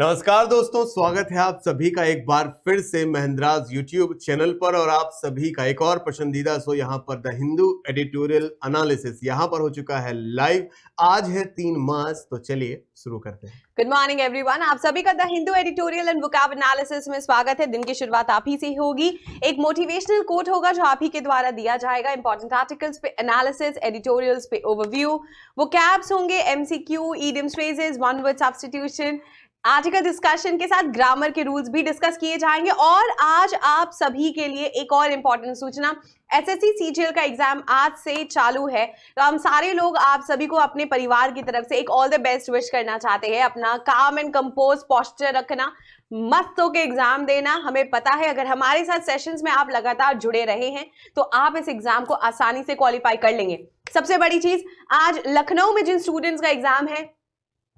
नमस्कार दोस्तों, स्वागत है आप सभी का एक बार फिर से महेंद्राज यूट्यूब चैनल पर। और आप सभी का एक और पसंदीदा शो यहाँ पर द हिंदू एडिटोरियल एनालिसिस यहाँ पर हो चुका है लाइव। आज है 3 मार्च, तो चलिए शुरू करते हैं। गुड मॉर्निंग एवरीवन, आप सभी का the Hindu editorial and vocab analysis में स्वागत है। दिन की शुरुआत आप ही से होगी, एक मोटिवेशनल कोट होगा जो आप ही के द्वारा दिया जाएगा। इंपॉर्टेंट आर्टिकल्स पे एनालिसिस, एडिटोरियल्स पे ओवरव्यू, वोकैब्स होंगे, MCQ, idioms, phrases, one word substitution, article discussion के साथ ग्रामर के रूल्स भी डिस्कस किए जाएंगे। और आज आप सभी के लिए एक और इम्पॉर्टेंट सूचना, एसएससी सीजीएल का एग्जाम आज से चालू है, तो हम सारे लोग आप सभी को अपने परिवार की तरफ से एक ऑल द बेस्ट विश करना चाहते हैं। अपना काम एंड कंपोज पॉस्चर रखना, मस्त होकर एग्जाम देना। हमें पता है अगर हमारे साथ सेशंस में आप लगातार जुड़े रहे हैं तो आप इस एग्जाम को आसानी से क्वालिफाई कर लेंगे। सबसे बड़ी चीज, आज लखनऊ में जिन स्टूडेंट्स का एग्जाम है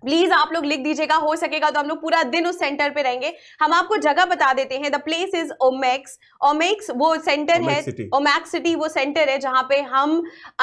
प्लीज आप लोग लिख दीजिएगा, हो सकेगा तो हम लोग पूरा दिन उस सेंटर पे रहेंगे। हम आपको जगह बता देते हैं, the place is Omaxe. Omaxe वो सेंटर है, ओमेक्स सिटी वो सेंटर है जहाँ पे हम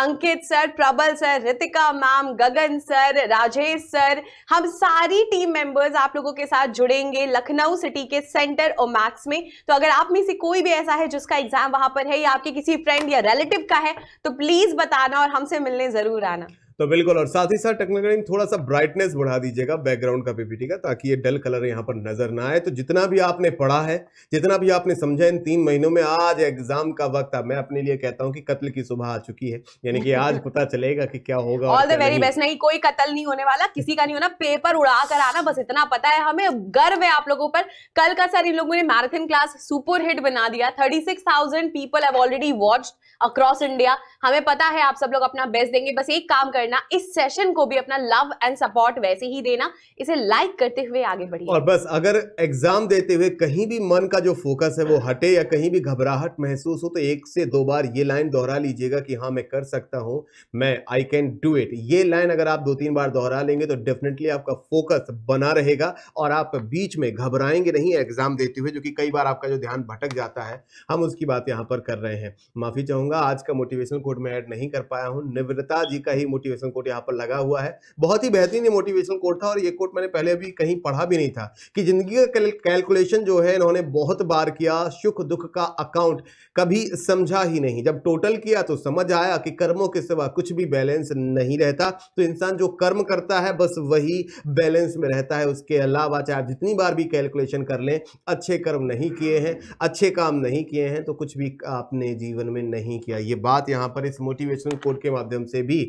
Ankit sir, Prabal sir, Ritika ma'am, Gagan sir, Rajesh sir, हम सारी टीम मेंबर्स आप लोगों के साथ जुड़ेंगे लखनऊ सिटी के सेंटर ओमेक्स में। तो अगर आप में से कोई भी ऐसा है जिसका एग्जाम वहां पर है या आपके किसी फ्रेंड या रिलेटिव का है तो प्लीज बताना और हमसे मिलने जरूर आना। तो बिल्कुल, और साथ ही साथ टेक्निकली थोड़ा सा ब्राइटनेस बढ़ा दीजिएगा बैकग्राउंड का, पीपीटी का, ताकि ये डल कलर यहाँ पर नजर ना आए। तो जितना भी आपने पढ़ा है, जितना भी आपने समझा इन 3 महीनों में, आज एग्जाम का वक्त है। मैं अपने लिए कहता हूँ कि कत्ल की सुबह आ चुकी है, यानी कि आज पता चलेगा कि क्या होगा। All the very best. नहीं, कोई कत्ल नहीं होने वाला, किसी का नहीं होना, पेपर उड़ा कर आना, बस इतना पता है हमें। गर्व है आप लोगों पर। कल का सर इन लोगों ने मैराथन क्लास सुपर हिट बना दिया, 36,000 people have already watched across India. हमें पता है आप सब लोग अपना बेस्ट देंगे, बस एक काम करना, इस सेशन को भी अपना लव एंड सपोर्ट वैसे ही देना, इसे लाइक करते हुए आगे बढ़िए। और बस अगर एग्जाम देते हुए कहीं भी मन का जो फोकस है वो हटे या कहीं भी घबराहट महसूस हो तो 1 से 2 बार ये लाइन दोहरा लीजिएगा कि हाँ मैं कर सकता हूँ, मैं आई कैन डू इट। ये लाइन अगर आप 2-3 बार दोहरा लेंगे तो डेफिनेटली आपका फोकस बना रहेगा और आप बीच में घबराएंगे नहीं एग्जाम देते हुए, जो कि कई बार आपका जो ध्यान भटक जाता है। हम उसकी बात यहाँ पर कर रहे हैं। माफी चाहूंगा, आज का मोटिवेशनल कोट मैं ऐड नहीं कर पाया हूं, निवृता जी का ही मोटिवेशनल कोट यहां पर लगा हुआ है। बहुत ही बेहतरीन मोटिवेशनल कोट था और ये कोट मैंने पहले अभी कहीं पढ़ा भी नहीं था कि जिंदगी का कैलकुलेशन जो है इन्होंने बहुत बार किया, सुख दुख का अकाउंट कभी समझा ही नहीं। जब टोटल किया तो समझ आया कि कर्मों के सिवा कुछ भी बैलेंस नहीं रहता, तो इंसान जो कर्म करता है बस वही बैलेंस में रहता है। उसके अलावा चाहे आप जितनी बार भी कैलकुलेशन कर लें, अच्छे कर्म नहीं किए हैं, अच्छे काम नहीं किए हैं तो कुछ भी आपने जीवन में नहीं किया। ये बात यहाँ पर इस मोटिवेशनल कोट के माध्यम से भी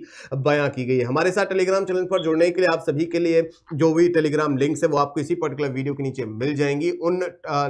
बयां की गई है। हमारे साथ टेलीग्राम चैनल पर जुड़ने के लिए आप सभी के लिए जो भी टेलीग्राम लिंक्स है वो आपको इसी पर्टिकुलर वीडियो के नीचे मिल जाएंगी, उन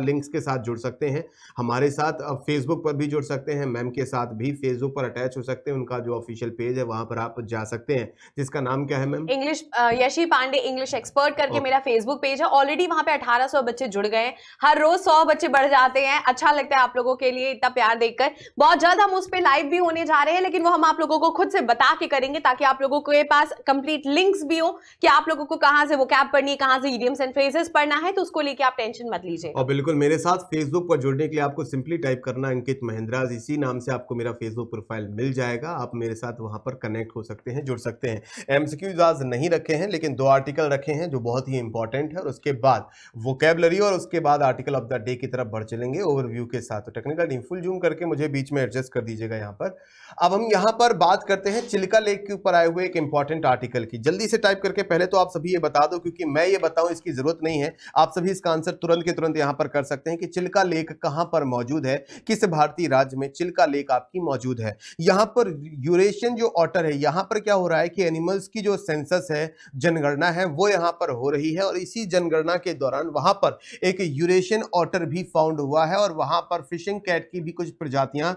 लिंक्स के साथ जुड़ सकते हैं। हमारे साथ फेसबुक पर भी जुड़ सकते हैं, मैम के साथ भी फेसबुक पर अटैच हो सकते हैं। उनका जो ऑफिशियल पेज है वहां पर आप जा सकते हैं, जिसका नाम क्या है ma'am? English Yashi Pandey English expert करके मेरा फेसबुक पेज है। ऑलरेडी वहां पर 1800 बच्चे जुड़ गए, हर रोज 100 बच्चे बढ़ जाते हैं। अच्छा लगता है आप लोगों के लिए इतना प्यार देखकर। बहुत जल्द हम उस पे लाइव भी होने जा रहे हैं, लेकिन वो हम आप लोगों को खुद से बता के करेंगे ताकि आप लोगों के पास कंप्लीट लिंक्स भी हो कि आप लोगों को कहां से वोकैब पढ़नी है, कहां से इडियम्स एंड फ्रेजेस पढ़ना है, तो उसको लेके आप टेंशन मत लीजिए। और बिल्कुल मेरे साथ फेसबुक पर जुड़ने के लिए आपको सिंपली टाइप करना अंकित महेंद्राज, इसी नाम से आपको मेरा फेसबुक प्रोफाइल मिल जाएगा। आप मेरे साथ वहां पर कनेक्ट हो सकते हैं, जुड़ सकते हैं। एमसीक्यूज आज नहीं रखे हैं, लेकिन 2 आर्टिकल रखे हैं जो बहुत ही इंपॉर्टेंट है, और उसके बाद वोकैबुलरी और उसके बाद आर्टिकल ऑफ द डे की तरफ बढ़ चलेंगे ओवरव्यू के साथ। तो टेक्निकल फुल जूम करके मुझे बीच में एडजस्ट कर दीजिएगा यहाँ पर। अब हम यहाँ पर बात करते हैं चिल्का लेक के ऊपर आए हुए एक इंपॉर्टेंट आर्टिकल की। जल्दी से टाइप करके पहले तो आप सभी ये बता दो, क्योंकि मैं ये बताऊं इसकी जरूरत नहीं है, आप सभी इसका आंसर तुरंत के तुरंत यहाँ पर कर सकते हैं कि चिल्का लेक कहाँ पर मौजूद है, किस भारतीय राज्य में चिल्का लेक आपकी मौजूद है। यहाँ पर यूरेशियन जो ऑटर है, यहाँ पर क्या हो रहा है कि एनिमल्स की जो सेंसस है, जनगणना है, वो यहाँ पर हो रही है। और इसी जनगणना के दौरान वहां पर एक यूरेशियन ऑटर भी फाउंड हुआ है और वहां पर फिशिंग कैट की भी कुछ प्रजातियां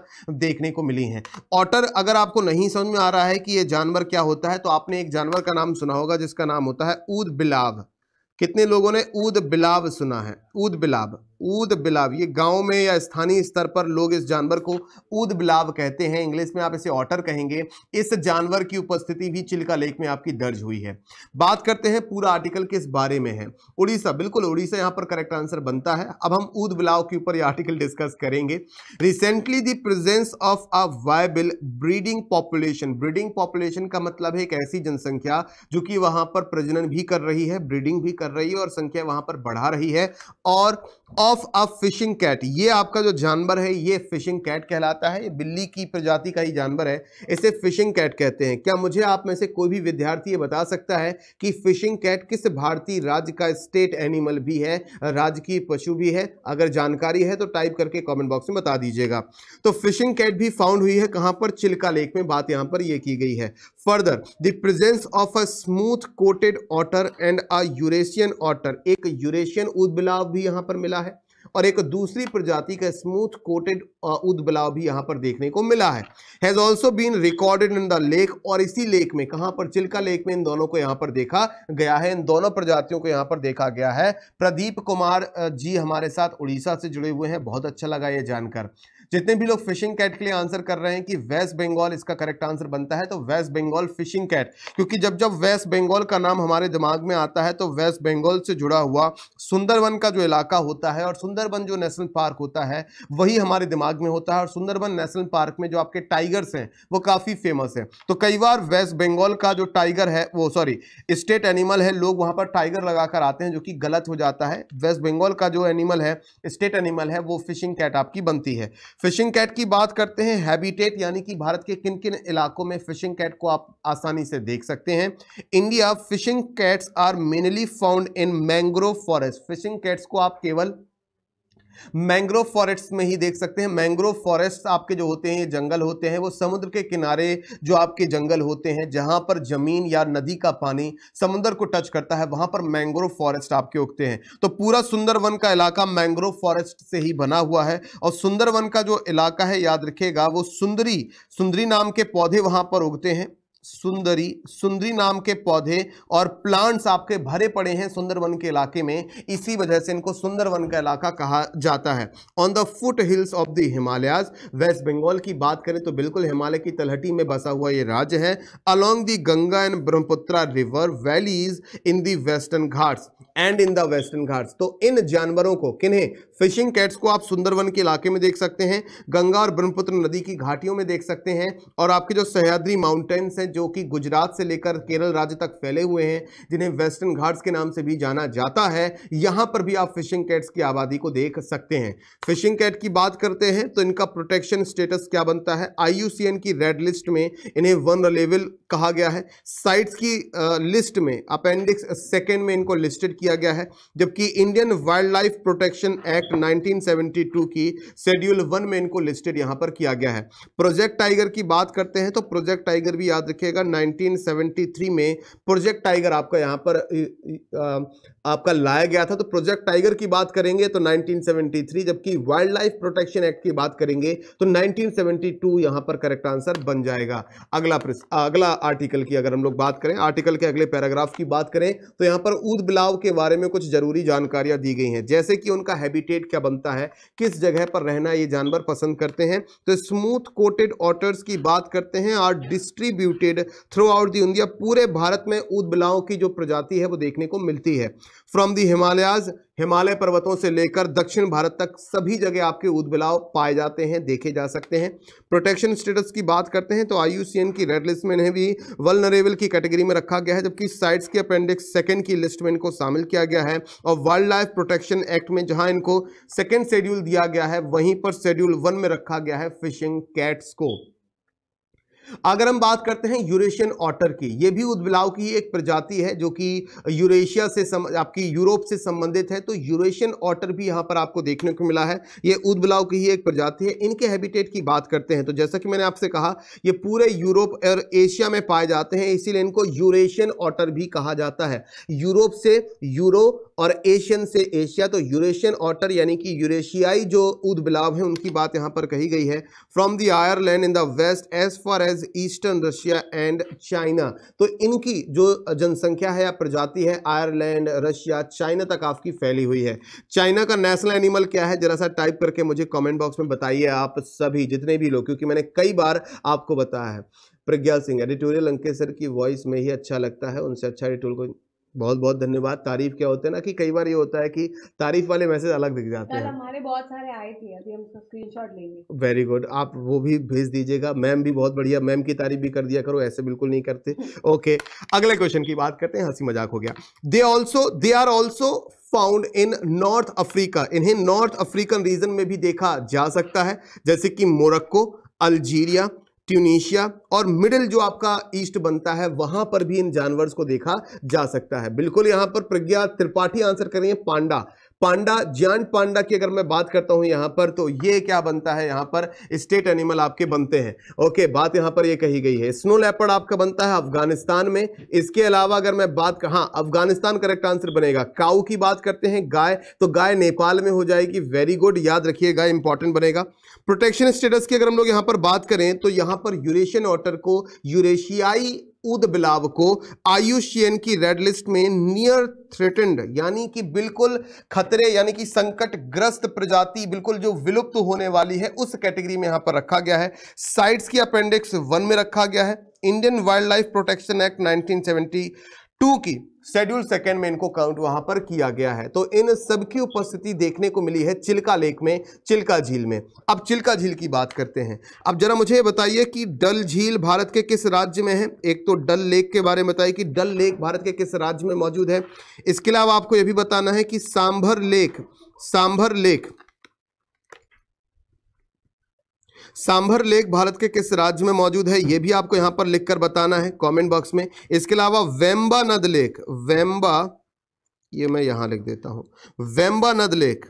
देखने को मिली हैं। ऑटर, अगर आपको नहीं समझ में आ रहा है कि ये जानवर क्या होता है, तो आपने एक जानवर का नाम सुना होगा जिसका नाम होता है ऊद बिलाव। कितने लोगों ने ऊद बिलाव सुना है? ऊद बिलाव ऊद बिलाव, ये गांव में या स्थानीय स्तर पर लोग इस जानवर को ऊद बिलाव कहते हैं, इंग्लिश में आप इसे ऑटर कहेंगे। इस जानवर की उपस्थिति भी चिल्का लेक में आपकी दर्ज हुई है। बात करते हैं पूरा आर्टिकल किस बारे में है, उड़ीसा, बिल्कुल उड़ीसा यहाँ पर करेक्ट आंसर बनता है। अब हम ऊद बिलाव के ऊपर यह आर्टिकल डिस्कस करेंगे। Recently the presence of a viable breeding population, breeding population का मतलब है एक ऐसी जनसंख्या जो कि वहां पर प्रजनन भी कर रही है, ब्रीडिंग भी कर रही है और संख्या वहां पर बढ़ा रही है, और ऑफ अ फिशिंग कैट, ये आपका जो जानवर है ये फिशिंग कैट कहलाता है, ये बिल्ली की प्रजाति का ही जानवर है, इसे फिशिंग कैट कहते हैं। क्या मुझे आप में से कोई भी विद्यार्थी ये बता सकता है कि फिशिंग कैट किस भारतीय राज्य का स्टेट एनिमल भी है, राजकीय पशु भी है? अगर जानकारी है तो टाइप करके कमेंट बॉक्स में बता दीजिएगा। तो फिशिंग कैट भी फाउंड हुई है कहां पर, चिल्का लेक में, बात यहां पर यह की गई है। Further the presence of a smooth coated otter and a Eurasian otter, एक यूरेशियन ऊदबिलाव भी यहां पर मिला है और एक दूसरी प्रजाति का स्मूथ कोटेड ऊदबिलाव भी यहां पर देखने को मिला है। Has also been recorded in the lake, और इसी लेक में, कहां पर, चिल्का लेक में इन दोनों को यहां पर देखा गया है, इन दोनों प्रजातियों को यहां पर देखा गया है। प्रदीप कुमार जी हमारे साथ उड़ीसा से जुड़े हुए हैं, बहुत अच्छा लगा यह जानकर। जितने भी लोग फिशिंग कैट के लिए आंसर कर रहे हैं कि वेस्ट बंगाल इसका करेक्ट आंसर बनता है, तो वेस्ट बंगाल फिशिंग कैट, क्योंकि जब जब वेस्ट बंगाल का नाम हमारे दिमाग में आता है तो वेस्ट बंगाल से जुड़ा हुआ सुंदरबन का जो इलाका होता है और सुंदरबन जो नेशनल पार्क होता है वही हमारे दिमाग में होता है, और सुंदरबन नेशनल पार्क में जो आपके टाइगर्स हैं वो काफ़ी फेमस है। तो कई बार वेस्ट बंगाल का जो टाइगर है वो स्टेट एनिमल है, लोग वहाँ पर टाइगर लगा कर आते हैं जो कि गलत हो जाता है। वेस्ट बंगाल का जो एनिमल है, स्टेट एनिमल है, वो फिशिंग कैट आपकी बनती है। फिशिंग कैट की बात करते हैं हैबिटेट, यानी कि भारत के किन किन इलाकों में फिशिंग कैट को आप आसानी से देख सकते हैं। India fishing cats are mainly found in mangrove forest, fishing cats को आप केवल मैंग्रोव फॉरेस्ट में ही देख सकते हैं। मैंग्रोव फॉरेस्ट आपके जो होते हैं ये जंगल होते हैं, वो समुद्र के किनारे जो आपके जंगल होते हैं जहाँ पर जमीन या नदी का पानी समुद्र को टच करता है वहाँ पर मैंग्रोव फॉरेस्ट आपके उगते हैं। तो पूरा सुंदरवन का इलाका मैंग्रोव फॉरेस्ट से ही बना हुआ है, और सुंदरवन का जो इलाका है याद रखिएगा वो सुंदरी नाम के पौधे वहाँ पर उगते हैं, सुंदरी नाम के पौधे और प्लांट्स आपके भरे पड़े हैं सुंदरवन के इलाके में, इसी वजह से इनको सुंदरवन का इलाका कहा जाता है। On the foot hills of the Himalayas, waste Bengal की बात करें तो बिल्कुल हिमालय की तलहटी में बसा हुआ ये राज्य है। Along the Ganga and Brahmaputra river valleys in the western Ghats तो इन जानवरों को, किन्हें, फिशिंग कैट्स को आप सुंदरवन के इलाके में देख सकते हैं, गंगा और ब्रह्मपुत्र नदी की घाटियों में देख सकते हैं, और आपके जो सह्याद्री माउंटेन्स हैं जो कि गुजरात से लेकर केरल राज्य तक फैले हुए हैं जिन्हें वेस्टर्न घाट्स के नाम से भी जाना जाता है, यहाँ पर भी आप फिशिंग कैट्स की आबादी को देख सकते हैं। फिशिंग कैट की बात करते हैं तो इनका प्रोटेक्शन स्टेटस क्या बनता है, IUCN की रेड लिस्ट में इन्हें वनरेबल कहा गया है, साइट्स की लिस्ट में अपेंडिक्स सेकेंड में इनको लिस्टेड किया गया है, जबकि Indian wild life protection act 1972 की शेड्यूल 1 में इनको लिस्टेड यहाँ पर किया गया है। प्रोजेक्ट टाइगर की बात करते हैं तो प्रोजेक्ट टाइगर भी याद रखिएगा 1973 में प्रोजेक्ट टाइगर आपका यहाँ पर आपका लाया गया था। तो प्रोजेक्ट टाइगर की बात करेंगे तो 1973, जबकि वाइल्ड लाइफ प्रोटेक्शन एक्ट की बात करेंगे तो 1972 यहाँ पर करेक्ट आंसर बन जाएगा। अगला आर्टिकल की अगर हम लोग बात करें, आर्टिकल के अगले पैराग्राफ की बात करें तो यहाँ पर ऊद बिलाव के बारे में कुछ जरूरी जानकारियां दी गई हैं, जैसे कि उनका हैबिटेट क्या बनता है, किस जगह पर रहना ये जानवर पसंद करते हैं। तो स्मूथ कोटेड ऑटर्स की बात करते हैं, are distributed throughout the India, पूरे भारत में ऊद बिलाव की जो प्रजाति है वो देखने को मिलती है। फ्रॉम द हिमालयाज, हिमालय पर्वतों से लेकर दक्षिण भारत तक सभी जगह आपके ऊद बिलाव पाए जाते हैं, देखे जा सकते हैं। प्रोटेक्शन स्टेटस की बात करते हैं तो IUCN की रेड लिस्ट में इन्हें भी वल्नरेबल की कैटेगरी में रखा गया है, जबकि साइट्स के अपेंडिक्स सेकंड की लिस्ट में इनको शामिल किया गया है, और वाइल्ड लाइफ प्रोटेक्शन एक्ट में जहां इनको सेकंड शेड्यूल दिया गया है वहीं पर शेड्यूल 1 में रखा गया है फिशिंग कैट्स को। अगर हम बात करते हैं यूरेशियन ऑटर की, यह भी ऊदबिलाव की एक प्रजाति है जो कि यूरेशिया से आपकी यूरोप से संबंधित है, तो यूरेशियन ऑटर भी यहाँ पर आपको देखने को मिला है, यह ऊदबिलाव की ही एक प्रजाति है। इनके हैबिटेट की बात करते हैं तो जैसा कि मैंने आपसे कहा ये पूरे यूरोप और एशिया में पाए जाते हैं, इसीलिए इनको यूरेशियन ऑटर भी कहा जाता है। यूरोप से यूरो और एशियन से एशिया, तो यूरेशियन ऑटर यानी कि यूरेशियाई जो ऊदबिलाव है उनकी बात यहाँ पर कही गई है। From the Ireland in the west as far as as eastern Russia and China. तो इनकी जो जनसंख्या है या प्रजाति है आयरलैंड, रशिया, चाइना तक आपकी फैली हुई है। चाइना का नेशनल एनिमल क्या है, जरा सा टाइप करके मुझे कमेंट बॉक्स में बताइए आप सभी जितने भी लोग, क्योंकि मैंने कई बार आपको बताया है। प्रज्ञा सिंह, एडिटोरियल अंकित सर की वॉइस में ही अच्छा लगता है, उनसे अच्छा एडिटोरियल को बहुत बहुत धन्यवाद। तारीफ क्या होता है ना कि कई बार ये होता है कि तारीफ वाले मैसेज अलग दिख जाते हैं। हमारे बहुत सारे आए थे, अभी हम उसका स्क्रीनशॉट लेंगे। वेरी गुड, आप वो भी भेज दीजिएगा। मैम भी बहुत बढ़िया, मैम की तारीफ भी कर दिया करो, ऐसे बिल्कुल नहीं करते। ओके, अगले क्वेश्चन की बात करते हैं, हंसी मजाक हो गया। They are also found in North Africa, इन्हें नॉर्थ अफ्रीकन रीजन में भी देखा जा सकता है, जैसे कि मोरक्को, अल्जीरिया, ट्यूनीशिया और मिडिल जो आपका ईस्ट बनता है वहां पर भी इन जानवर को देखा जा सकता है। बिल्कुल यहां पर प्रज्ञा त्रिपाठी आंसर कर रही है, पांडा। पांडा, जायंट पांडा की अगर मैं बात करता हूं यहां पर, तो ये क्या बनता है, यहां पर स्टेट एनिमल आपके बनते हैं। ओके, बात यहां पर ये कही गई है। स्नो लेपर्ड आपका बनता है अफगानिस्तान में। इसके अलावा अगर मैं बात कर, हाँ, अफगानिस्तान करेक्ट आंसर बनेगा। काऊ की बात करते हैं, गाय, तो गाय नेपाल में हो जाएगी। वेरी गुड, याद रखिए गाय इंपॉर्टेंट बनेगा। प्रोटेक्शन स्टेटस की अगर हम लोग यहां पर बात करें तो यहां पर यूरेशियन ऑटर को, यूरेशियाई ऊद बिलाव को आईयूसीएन की रेड लिस्ट में नियर थ्रेटेंड यानी कि बिल्कुल खतरे यानी कि संकटग्रस्त प्रजाति, बिल्कुल जो विलुप्त होने वाली है, उस कैटेगरी में यहां पर रखा गया है। साइट्स की अपेंडिक्स 1 में रखा गया है। Indian wild life protection act 1972 की शेड्यूल 2 में इनको काउंट वहां पर किया गया है। तो इन सब की उपस्थिति देखने को मिली है चिल्का लेक में, चिल्का झील में। अब चिल्का झील की बात करते हैं। अब जरा मुझे बताइए कि डल झील भारत के किस राज्य में है। एक तो डल लेक के बारे में बताइए कि डल लेक भारत के किस राज्य में मौजूद है। इसके अलावा आपको यह भी बताना है कि Sambhar lake, Sambhar lake, Sambhar lake Bharat के किस राज्य में मौजूद है, यह भी आपको यहां पर लिखकर बताना है कमेंट बॉक्स में। इसके अलावा वेम्बानद लेक, वेम्बा, ये मैं यहां लिख देता हूं, वेम्बानद लेक,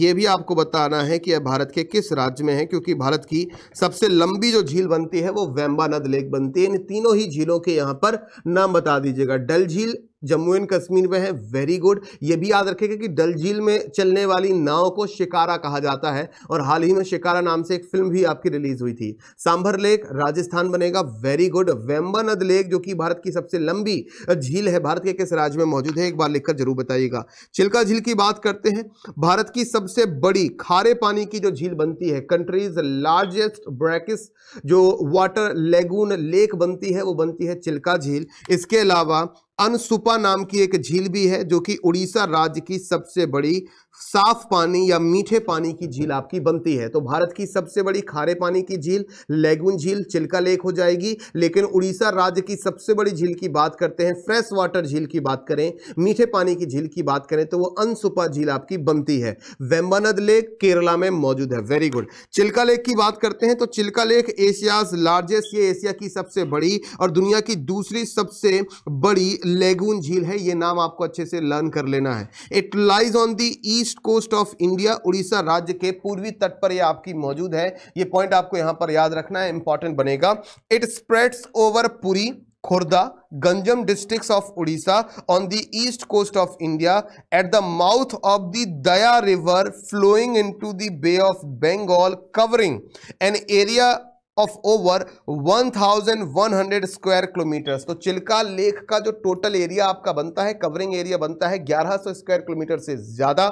ये भी आपको बताना है कि यह भारत के किस राज्य में है, क्योंकि भारत की सबसे लंबी जो झील बनती है वो वेम्बानद लेक बनती है। इन तीनों ही झीलों के यहाँ पर नाम बता दीजिएगा। डल झील जम्मू एंड कश्मीर में है, वेरी गुड। ये भी याद रखेगा कि डल झील में चलने वाली नाव को शिकारा कहा जाता है और हाल ही में शिकारा नाम से एक फिल्म भी आपकी रिलीज हुई थी। सांभर लेक राजस्थान बनेगा, वेरी गुड। वेम्बानद लेक जो कि भारत की सबसे लंबी झील है, भारत के किस राज्य में मौजूद है, एक बार लिखकर जरूर बताइएगा। चिल्का झील की बात करते हैं, भारत की सबसे बड़ी खारे पानी की जो झील बनती है, कंट्रीज लार्जेस्ट ब्रैकिस जो वाटर लेगून लेक बनती है, वो बनती है चिल्का झील। इसके अलावा अनसुपा नाम की एक झील भी है जो कि उड़ीसा राज्य की सबसे बड़ी साफ पानी या मीठे पानी की झील आपकी बनती है। तो भारत की सबसे बड़ी खारे पानी की झील लेगून झील चिल्का लेक हो जाएगी। लेकिन उड़ीसा राज्य की सबसे बड़ी झील की बात करते हैं, फ्रेश वाटर झील की बात करें, मीठे पानी की झील की बात करें, तो वो अनसुपा झील आपकी बनती है। वेम्बानद लेक केरला में मौजूद है, वेरी गुड। चिल्का लेक की बात करते हैं तो चिल्का लेक एशियाज लार्जेस्ट, ये एशिया की सबसे बड़ी और दुनिया की दूसरी सबसे बड़ी लेगून झील है। ये नाम आपको अच्छे से लर्न कर लेना है। It lies on the east coast of India, Orissa राज्य के पूर्वी तट पर ये आपकी मौजूद है। ये पॉइंट आपको यहां पर याद रखना है, इंपॉर्टेंट बनेगा। It spreads over Puri, Khurda, Ganjam districts of Orissa on the east coast of India at the mouth of the Daya river flowing into the bay of Bengal, covering an area of over 1100 square kilometres. तो Chilka lake का जो total area आपका बनता है, covering area बनता है 1100 square kilometre से ज्यादा।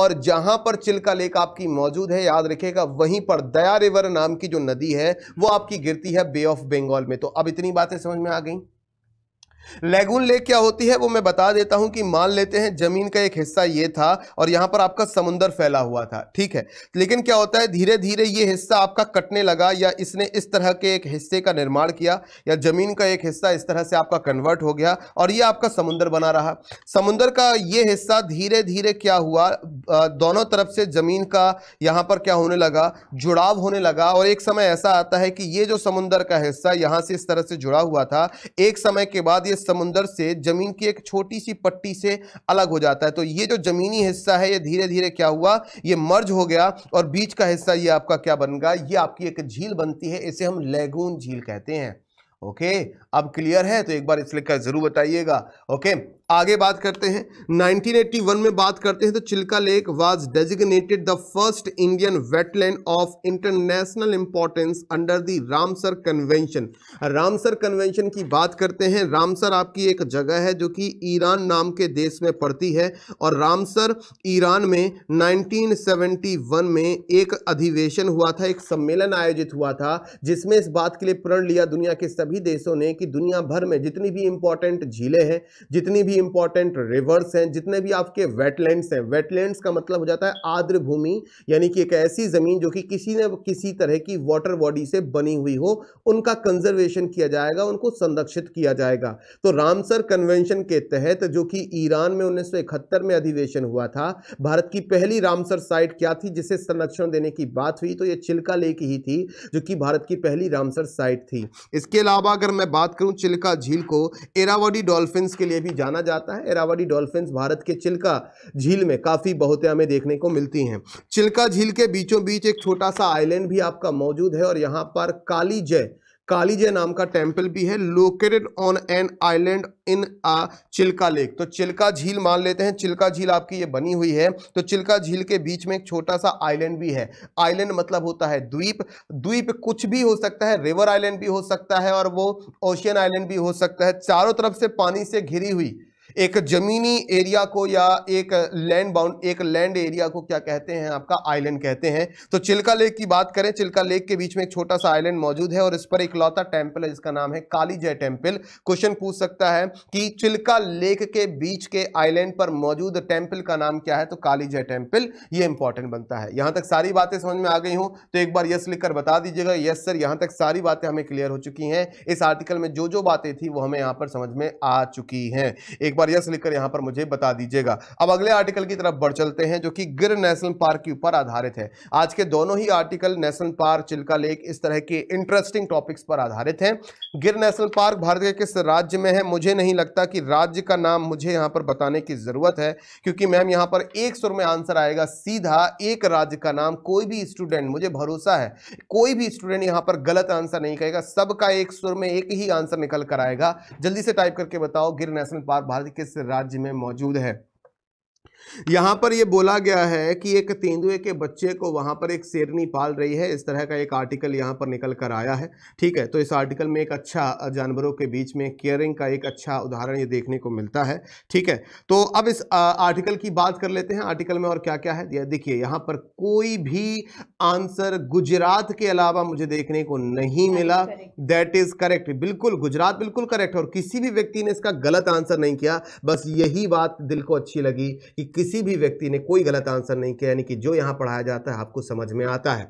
और जहां पर चिल्का लेक आपकी मौजूद है, याद रखिएगा, वहीं पर दया रिवर नाम की जो नदी है वो आपकी गिरती है बे ऑफ बंगाल में। तो अब इतनी बातें समझ में आ गई। लेगून लेक क्या होती है वो मैं बता देता हूं कि मान लेते हैं जमीन का एक हिस्सा ये था और यहां पर आपका समुंदर फैला हुआ था, ठीक है। लेकिन क्या होता है, धीरे धीरे ये हिस्सा आपका कटने लगा या इसने इस तरह के एक हिस्से का निर्माण किया या जमीन का एक हिस्सा इस तरह से आपका कन्वर्ट हो गया और ये आपका समुंदर बना रहा। समुंदर का ये हिस्सा धीरे धीरे क्या हुआ, दोनों तरफ से जमीन का यहाँ पर क्या होने लगा, जुड़ाव होने लगा। और एक समय ऐसा आता है कि ये जो समुंदर का हिस्सा यहाँ से इस तरह से जुड़ा हुआ था, एक समय के बाद समुंदर से जमीन की एक छोटी सी पट्टी से अलग हो जाता है। तो ये जो जमीनी हिस्सा है ये धीरे धीरे क्या हुआ, ये मर्ज हो गया और बीच का हिस्सा ये आपका क्या बन गया, ये आपकी एक झील बनती है, इसे हम लेगून झील कहते हैं। ओके, अब क्लियर है, तो एक बार इसलिए जरूर बताइएगा। ओके, आगे बात करते हैं 1981 में बात करते हैं तो Chilka lake was designated the first Indian wetland of international importance under the Ramsar convention. Ramsar convention की बात करते हैं। रामसर आपकी एक जगह है जो कि ईरान नाम के देश में पड़ती है और रामसर ईरान में 1971 में एक अधिवेशन हुआ था, एक सम्मेलन आयोजित हुआ था जिसमें इस बात के लिए प्रण लिया दुनिया के सभी देशों ने कि दुनिया भर में जितनी भी इंपॉर्टेंट झीलें हैं, जितनी भी इंपॉर्टेंट रिवर्स हैं, जितने भी आपके वेटलैंड्स हैं, वेटलैंड्स का मतलब हो जाता है आर्द्र भूमि, यानी कि एक ऐसी जमीन जो कि किसी न किसी तरह की वाटर बॉडी से बनी हुई हो, उनका कंजर्वेशन किया जाएगा, उनको संरक्षित किया जाएगा। तो रामसर कन्वेंशन के तहत जो कि ईरान में 1971 में अधिवेशन हुआ था, भारत की पहली रामसर साइट क्या थी जिसे संरक्षण देने की बात हुई, तो यह चिल्का लेक ही थी जो कि भारत की पहली रामसर साइट थी। इसके अलावा अगर मैं बात करूं चिल्का झील को एरावडी डॉल्फिन्स के लिए भी जाना जाता है। एरावडी डॉल्फिन्स भारत के चिल्का झील में काफी बहुते हमें देखने को मिलती हैं। चिल्का झील के बीचों बीच एक छोटा सा आइलैंड भी आपका मौजूद है और यहाँ पर कालीजय नाम का टेम्पल भी है, located on an island in Chilika lake. तो चिल्का झील मान लेते हैं, चिल्का झील आपकी ये बनी हुई है तो चिल्का झील के बीच में एक छोटा सा आइलैंड भी है। आइलैंड मतलब होता है द्वीप। द्वीप कुछ भी हो सकता है, रिवर आइलैंड भी हो सकता है और वो ओशियन आइलैंड भी हो सकता है। चारों तरफ से पानी से घिरी हुई एक जमीनी एरिया को या एक लैंड एरिया को क्या कहते हैं, आपका आइलैंड कहते हैं। तो चिल्का लेक की बात करें, चिल्का लेक के बीच में एक छोटा सा आइलैंड मौजूद है और इस पर इकलौता टेम्पल है जिसका नाम है कालीजय टेम्पल। क्वेश्चन पूछ सकता है कि चिल्का लेक के बीच के आइलैंड पर मौजूद टेम्पल का नाम क्या है, तो कालीजय टेम्पल, ये इंपॉर्टेंट बनता है। यहां तक सारी बातें समझ में आ गई हूं तो एक बार यस लिखकर बता दीजिएगा, यस सर। यहां तक सारी बातें हमें क्लियर हो चुकी हैं। इस आर्टिकल में जो जो बातें थी वो हमें यहां पर समझ में आ चुकी हैं। एक यस लिखकर यहां पर मुझे बता दीजिएगा। अब अगले आर्टिकल की तरफ बढ़ चलते हैं जो कि गिर नेशनल पार्क के ऊपर आधारित है। आज के दोनों ही article national park, Chilka lake, इस तरह के इंटरेस्टिंग टॉपिक्स पर आधारित हैं। गिर नेशनल पार्क भारत के किस राज्य में है? मुझे नहीं लगता कि राज्य का नाम मुझे यहां पर बताने की जरूरत है क्योंकि मैम यहां पर एक सुर में आंसर आएगा सीधा, एक राज्य का नाम। कोई भी स्टूडेंट, मुझे भरोसा है कोई भी स्टूडेंट यहां पर गलत आंसर नहीं कहेगा, सबका एक सुर में एक ही आंसर निकल कर आएगा। जल्दी से टाइप करके बताओ, गिर नेशनल पार्क भारत किस राज्य में मौजूद है? यहां पर यह बोला गया है कि एक तेंदुए के बच्चे को वहां पर एक शेरनी पाल रही है, इस तरह का एक आर्टिकल यहां पर निकल कर आया है। ठीक है, तो इस आर्टिकल में एक अच्छा जानवरों के बीच में केयरिंग का एक अच्छा उदाहरण ये देखने को मिलता है। ठीक है, तो अब इस आर्टिकल की बात कर लेते हैं। आर्टिकल में और क्या क्या है देखिए, यहाँ पर कोई भी आंसर गुजरात के अलावा मुझे देखने को नहीं मिला। दैट इज करेक्ट, बिल्कुल गुजरात बिल्कुल करेक्ट है और किसी भी व्यक्ति ने इसका गलत आंसर नहीं किया। बस यही बात दिल को अच्छी लगी कि किसी भी व्यक्ति ने कोई गलत आंसर नहीं किया, यानी कि जो यहां पढ़ाया जाता है आपको समझ में आता है।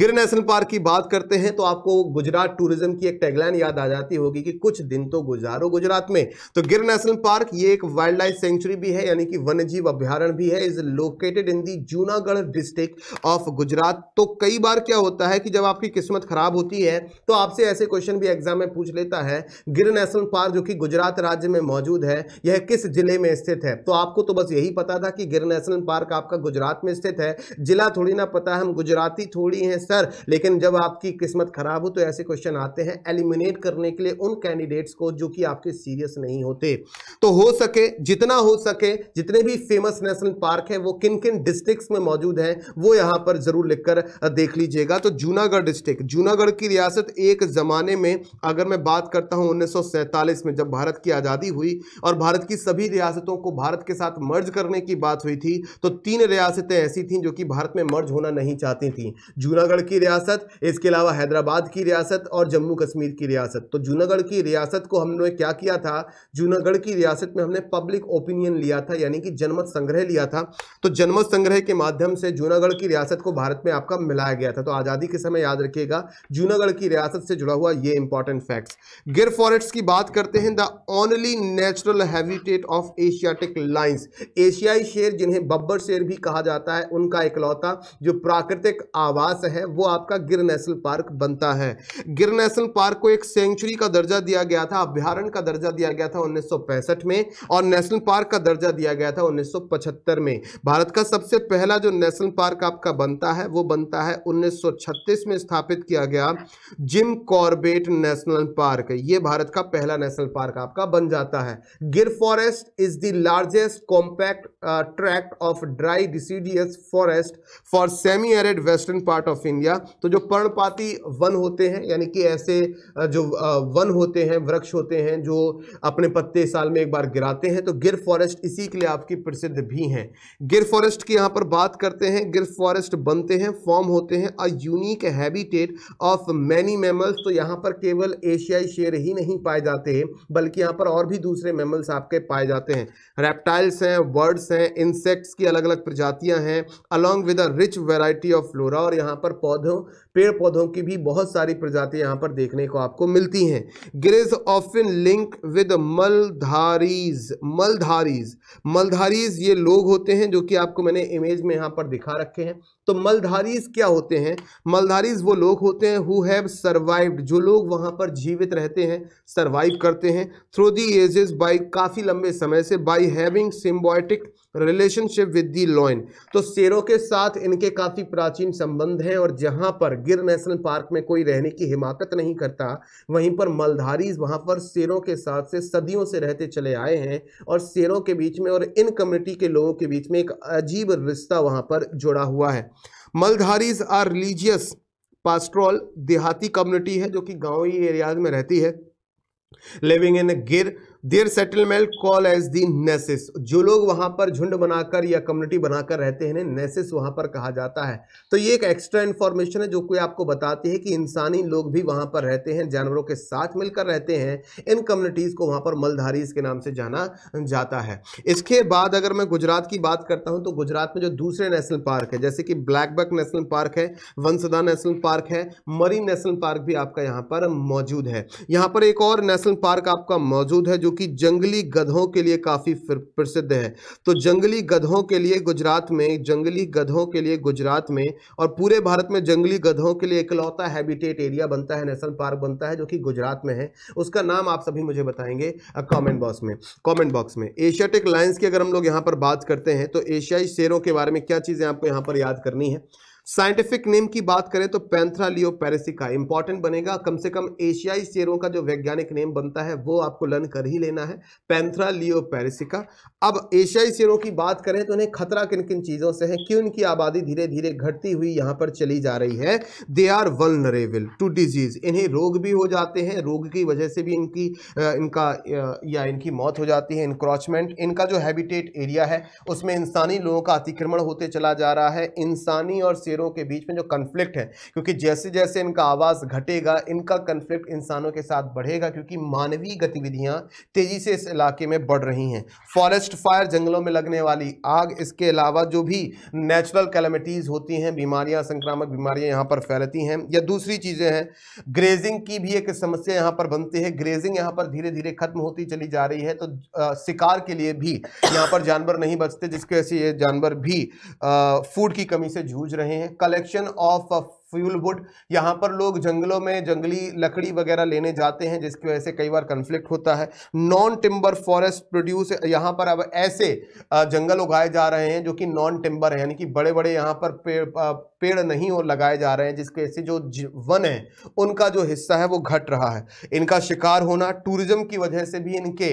गिर नेशनल पार्क की बात करते हैं तो आपको गुजरात टूरिज्म की एक टैगलाइन याद आ जाती होगी कि कुछ दिन तो गुजारो गुजरात में। तो गिर नेशनल पार्क ये एक वाइल्ड लाइफ सेंचुरी भी है, यानी कि वन्यजीव अभ्यारण्य भी है। Is located in the Junagadh district of Gujarat. तो कई बार क्या होता है कि जब आपकी किस्मत खराब होती है तो आपसे ऐसे क्वेश्चन भी एग्जाम में पूछ लेता है। गिर नेशनल पार्क जो कि गुजरात राज्य में मौजूद है, यह किस जिले में स्थित है? तो आपको तो बस यही पता था कि गिर नेशनल पार्क आपका गुजरात में स्थित है, जिला थोड़ी ना पता है, हम गुजराती थोड़ी हैं सर। लेकिन जब आपकी किस्मत खराब हो तो ऐसे क्वेश्चन आते हैं एलिमिनेट करने के लिए उन कैंडिडेट्स को जो कि आपके सीरियस नहीं होते। तो हो सके जितना हो सके जितने भी फेमस नेशनल पार्क है वो किन किन डिस्ट्रिक्ट्स में मौजूद है वो यहां पर जरूर लिखकर देख लीजिएगा। तो जूनागढ़ डिस्ट्रिक्ट, जूनागढ़ की रियासत एक जमाने में, अगर मैं बात करता हूं 1947 में जब भारत की आजादी हुई और भारत की सभी रियासतों को भारत के साथ मर्ज करने की बात हुई थी, तो तीन रियासतें ऐसी थीं जो कि भारत में मर्ज होना नहीं चाहती थीं। जूनागढ़ की रियासत, इसके अलावा हैदराबाद की रियासत और जम्मू कश्मीर की रियासत। तो जूनागढ़ की रियासत को हमने क्या किया था, जूनागढ़ की रियासत में हमने पब्लिक ओपिनियन लिया था, यानी कि जनमत संग्रह लिया था। तो जनमत संग्रह के माध्यम से जूनागढ़ की रियासत को भारत में आपका मिलाया गया था। तो आजादी के समय याद रखिएगा जूनागढ़ की रियासत से जुड़ा हुआ ये इंपॉर्टेंट फैक्ट्स। गिर फॉरेस्ट की बात करते हैं, the only natural habitat of Asiatic lions. एशियाई शेर जिन्हें बब्बर शेर भी कहा जाता है, उनका इकलौता जो प्राकृतिक आवास है वो आपका गिर नेशनल पार्क बनता है। गिर नेशनल पार्क को एक सेंचुरी का दर्जा दिया गया था, अभ्यारण्य का दर्जा दिया गया था 1965 में और नेशनल पार्क का दर्जा दिया गया था 1975 में। भारत का सबसे पहला जो नेशनल पार्क आपका बनता है वो बनता है 1936 में स्थापित किया गया जिम कॉर्बेट नेशनल पार्क। ये भारत का पहला नेशनल पार्क आपका बन जाता है। Gir forest is the largest compact tract of dry deciduous forest for semi arid western part of India. तो जो पर्णपाती वन होते हैं यानी कि ऐसे जो वन होते हैं, वृक्ष होते हैं जो अपने पत्ते साल में एक बार गिराते हैं, तो गिर फॉरेस्ट इसी के लिए आपकी प्रसिद्ध भी हैं। गिर फॉरेस्ट की यहाँ पर बात करते हैं। गिर फॉरेस्ट बनते हैं, फॉर्म होते हैं a unique habitat of many mammals. तो यहाँ पर केवल एशियाई शेर ही नहीं पाए जाते बल्कि यहाँ पर और भी दूसरे मैमल्स आपके पाए जाते हैं। रेप्टाइल्स हैं, बर्ड्स हैं, इंसेक्ट्स की अलग अलग प्रजातियाँ हैं along with a rich variety of flora. और यहाँ पर पौधों, पेड़ पौधों की भी बहुत सारी प्रजातियां यहाँ पर देखने को आपको मिलती हैं। Gir is often link with Maldharis. Maldharis ये लोग होते हैं जो कि आपको मैंने इमेज में यहाँ पर दिखा रखे हैं। तो मलधारीज क्या होते हैं? मलधारीज वो लोग होते हैं हु हैव सर्वाइव्ड, जो लोग वहाँ पर जीवित रहते हैं, सर्वाइव करते हैं थ्रू दी एजेस, बाई काफ़ी लंबे समय से, by having symbiotic relationship with the lion. तो शेरों के साथ इनके काफ़ी प्राचीन संबंध हैं और जहाँ पर गिर नेशनल पार्क में कोई रहने की हिमाकत नहीं करता वहीं पर मलधारीज वहाँ पर शेरों के साथ से सदियों से रहते चले आए हैं और शेरों के बीच में और इन कम्युनिटी के लोगों के बीच में एक अजीब रिश्ता वहाँ पर जुड़ा हुआ है। मलधारीज आर रिलीजियस पास्ट्रल, देहाती कम्युनिटी है जो कि गाँवी एरियाज में रहती है, living in Gir. Their settlement call as the nesses, जो लोग वहाँ पर झुंड बनाकर या कम्युनिटी बनाकर रहते हैं नेसिस वहाँ पर कहा जाता है। तो ये एक एक्स्ट्रा इन्फॉर्मेशन है जो कोई आपको बताती है कि इंसानी लोग भी वहाँ पर रहते हैं, जानवरों के साथ मिलकर रहते हैं। इन कम्युनिटीज़ को वहाँ पर मलधारीज के नाम से जाना जाता है। इसके बाद अगर मैं गुजरात की बात करता हूँ तो गुजरात में जो दूसरे नेशनल पार्क है जैसे कि ब्लैकबक नेशनल पार्क है, वंसदा नेशनल पार्क है, मरीन नेशनल पार्क भी आपका यहाँ पर मौजूद है। यहाँ पर एक और नेशनल पार्क आपका मौजूद है कि जंगली गधों के लिए काफी प्रसिद्ध है। तो जंगली गधों के लिए गुजरात में, और पूरे भारत में जंगली गधों के लिए इकलौता हैबिटेट एरिया बनता है, नेशनल पार्क बनता है जो कि गुजरात में है। उसका नाम आप सभी मुझे बताएंगे कमेंट बॉक्स में। एशियाटिक लायंस की अगर हम लोग यहां पर बात करते हैं तो एशियाई शेरों के बारे में क्या चीजें आपको यहां पर याद करनी है। साइंटिफिक नेम की बात करें तो पैंथरा लियो पेरेसिका इंपॉर्टेंट बनेगा, कम से कम एशियाई शेरों का जो वैज्ञानिक नेम बनता है वो आपको लर्न कर ही लेना है, पैंथरा लियो पेरेसिका। अब एशियाई शेरों की बात करें तो उन्हें खतरा किन किन चीज़ों से है, क्यों इनकी आबादी धीरे धीरे घटती हुई यहाँ पर चली जा रही है। They are vulnerable to disease, इन्हें रोग भी हो जाते हैं, रोग की वजह से भी इनकी मौत हो जाती है। इनक्रोचमेंट, इनका जो हैबिटेट एरिया है उसमें इंसानी लोगों का अतिक्रमण होते चला जा रहा है। इंसानी और शेरों के बीच में जो कन्फ्लिक्ट है, क्योंकि जैसे जैसे इनका आवाज घटेगा इनका कन्फ्लिक्ट इंसानों के साथ बढ़ेगा क्योंकि मानवीय गतिविधियां तेजी से इस इलाके में बढ़ रही हैं। फॉरेस्ट फायर, जंगलों में लगने वाली आग, इसके अलावा जो भी नेचुरल कैलेमिटीज होती हैं, बीमारियां, संक्रामक बीमारियां यहाँ पर फैलती हैं या दूसरी चीजें हैं। ग्रेजिंग की भी एक समस्या यहाँ पर बनती है, ग्रेजिंग यहाँ पर धीरे धीरे खत्म होती चली जा रही है। तो शिकार के लिए भी यहाँ पर जानवर नहीं बचते जिसकी वजह से ये जानवर भी फूड की कमी से जूझ रहे हैं। कलेक्शन ऑफ फ्यूल वुड, यहाँ पर लोग जंगलों में जंगली लकड़ी वगैरह लेने जाते हैं जिसकी वजह से कई बार कन्फ्लिक्ट होता है। नॉन टिम्बर फॉरेस्ट प्रोड्यूस, यहाँ पर अब ऐसे जंगल उगाए जा रहे हैं जो कि नॉन टिम्बर है यानी कि बड़े बड़े यहाँ पर पेड़ नहीं और लगाए जा रहे हैं जिसकी वजह से जो वन है उनका जो हिस्सा है वो घट रहा है। इनका शिकार होना, टूरिज्म की वजह से भी इनके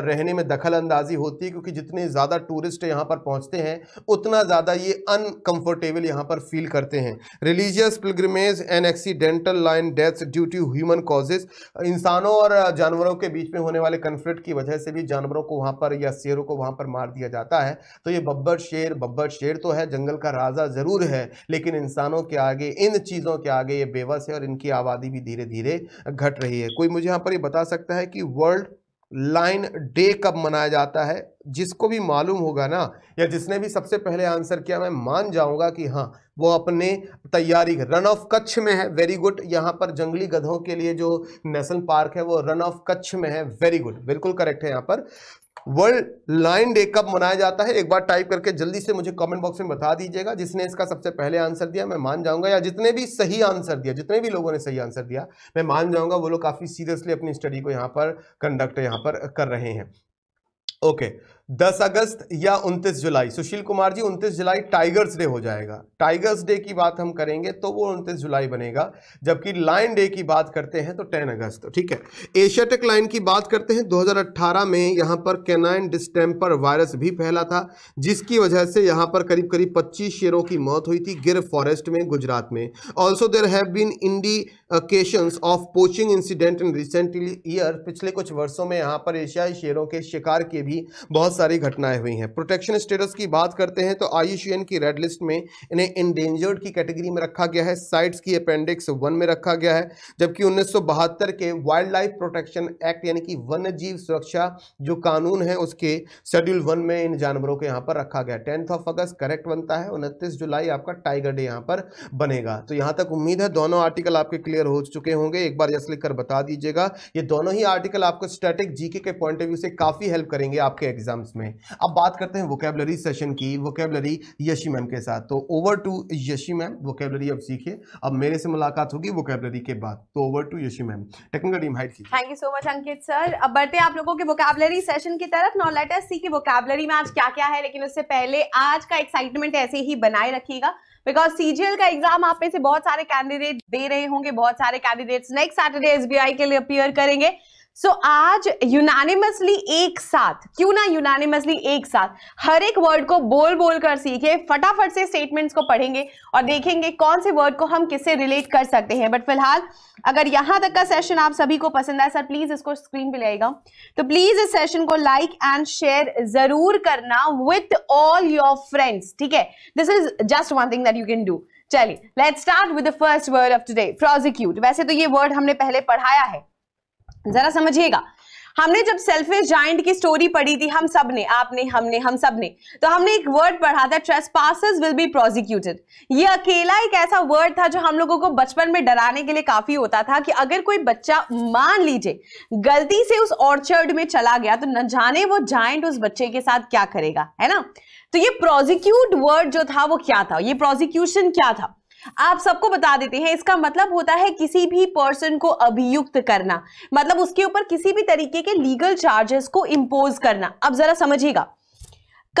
रहने में दखल अंदाजी होती है क्योंकि जितने ज़्यादा टूरिस्ट यहाँ पर पहुँचते हैं उतना ज़्यादा ये अनकम्फर्टेबल यहाँ पर फील करते हैं। Religious pilgrimage and accidental lion deaths due to human causes, इंसानों और जानवरों के बीच में होने वाले कन्फ्लिक्ट की वजह से भी जानवरों को वहाँ पर या शेरों को वहाँ पर मार दिया जाता है। तो ये बब्बर शेर तो है, जंगल का राजा ज़रूर है, लेकिन इंसानों के आगे, इन चीज़ों के आगे ये बेबस है और इनकी आबादी भी धीरे धीरे घट रही है। कोई मुझे यहाँ पर ये बता सकता है कि वर्ल्ड लाइन डे कब मनाया जाता है? जिसको भी मालूम होगा ना, या जिसने भी सबसे पहले आंसर किया मैं मान जाऊंगा कि हाँ वो अपने तैयारी। रन ऑफ कच्छ में है, वेरी गुड। यहाँ पर जंगली गधों के लिए जो नेशनल पार्क है वो रन ऑफ कच्छ में है, वेरी गुड, बिल्कुल करेक्ट है यहाँ पर। वर्ल्ड लाइन डे कब मनाया जाता है? एक बार टाइप करके जल्दी से मुझे कमेंट बॉक्स में बता दीजिएगा। जिसने इसका सबसे पहले आंसर दिया मैं मान जाऊंगा, या जितने भी सही आंसर दिया, जितने भी लोगों ने सही आंसर दिया मैं मान जाऊंगा वो लोग काफ़ी सीरियसली अपनी स्टडी को यहाँ पर कंडक्ट यहाँ पर कर रहे हैं। ओके, 10 अगस्त या 29 जुलाई? सुशील कुमार जी 29 जुलाई टाइगर्स डे हो जाएगा। टाइगर्स डे की बात हम करेंगे तो वो 29 जुलाई बनेगा, जबकि लाइन डे की बात करते हैं तो 10 अगस्त। ठीक है, एशियाटिक लाइन की बात करते हैं, 2018 में यहाँ पर कैनाइन डिस्टेम्पर वायरस भी फैला था, जिसकी वजह से यहाँ पर करीब करीब 25 शेरों की मौत हुई थी गिर फॉरेस्ट में, गुजरात में। Also there have been indications of poaching incident in recent year. पिछले कुछ वर्षों में यहाँ पर एशियाई शेरों के शिकार के भी बहुत सारी घटनाएं हुई हैं। प्रोटेक्शन स्टेटस की बात करते हैं तो IUCN की रेड लिस्ट में इन्हें इंडेंजर्ड की कैटेगरी में रखा गया है, साइट्स की अपेंडिक्स 1 में रखा गया है, जबकि 1972 के वाइल्ड लाइफ प्रोटेक्शन एक्ट यानी कि वन्य जीव सुरक्षा जो कानून है उसके शेड्यूल 1 में इन जानवरों को यहाँ पर रखा गया है। 10 अगस्त करेक्ट बनता है, 29 जुलाई आपका टाइगर डे यहाँ पर बनेगा। तो यहाँ तक उम्मीद है दोनों आर्टिकल आपके क्लियर हो चुके होंगे। एक बार यस लिखकर बता दीजिएगा, ये दोनों ही आर्टिकल आपको स्टैटिक जीके के पॉइंट ऑफ व्यू से काफी हेल्प करेंगे आपके एग्जाम्स में। अब बात करते हैं वोकैबुलरी सेशन की, वोकैबुलरी यशी मैम के साथ। तो over to Yashi ma'am, vocabulary अब सीखिए। अब मेरे से मुलाकात होगी वोकैबुलरी के बाद, तो over to Yashi ma'am. Technical team hide की, thank you so much Ankit sir. अब बढ़ते हैं आप लोगों के वोकैबुलरी सेशन की तरफ। नाउ लेट अस सी कि वोकैबुलरी में आज क्या-क्या है, लेकिन उससे पहले आज का एक्साइटमेंट ऐसे ही बनाए रखिएगा, बिकॉज CGL का एग्जाम आप में से बहुत सारे कैंडिडेट दे रहे होंगे। बहुत सारे कैंडिडेट्स नेक्स्ट सैटरडे SBI के लिए अपीयर करेंगे। सो आज यूनानिमसली एक साथ, क्यों ना यूनानिमसली एक साथ हर एक वर्ड को बोल बोल कर सीखे, फटाफट से स्टेटमेंट्स को पढ़ेंगे और देखेंगे कौन से वर्ड को हम किससे रिलेट कर सकते हैं। बट फिलहाल अगर यहाँ तक का सेशन आप सभी को पसंद आया, सर प्लीज इसको स्क्रीन पे ले आएगा, तो प्लीज इस सेशन को लाइक एंड शेयर जरूर करना विथ ऑल योर फ्रेंड्स। ठीक है, this is just one thing that you can do. चलिए let's start with the first word of today, prosecute. वैसे तो ये वर्ड हमने पहले पढ़ाया है, जरा समझिएगा। हमने जब सेल्फिश जायंट की स्टोरी पढ़ी थी, हम सब ने, आपने, हमने, हम सब ने, तो हमने एक वर्ड पढ़ा था, ट्रेसपासर्स विल बी प्रोसिक्यूटेड। ये अकेला एक ऐसा वर्ड था जो हम लोगों को बचपन में डराने के लिए काफी होता था कि अगर कोई बच्चा मान लीजिए गलती से उस ऑर्चर्ड में चला गया तो न जाने वो जायंट उस बच्चे के साथ क्या करेगा, है ना। तो ये प्रोसिक्यूट वर्ड जो था वो क्या था, ये प्रोसिक्यूशन क्या था, आप सबको बता देते हैं। इसका मतलब होता है किसी भी पर्सन को अभियुक्त करना, मतलब उसके ऊपर किसी भी तरीके के लीगल चार्जेस को इंपोज करना। अब जरा समझिएगा,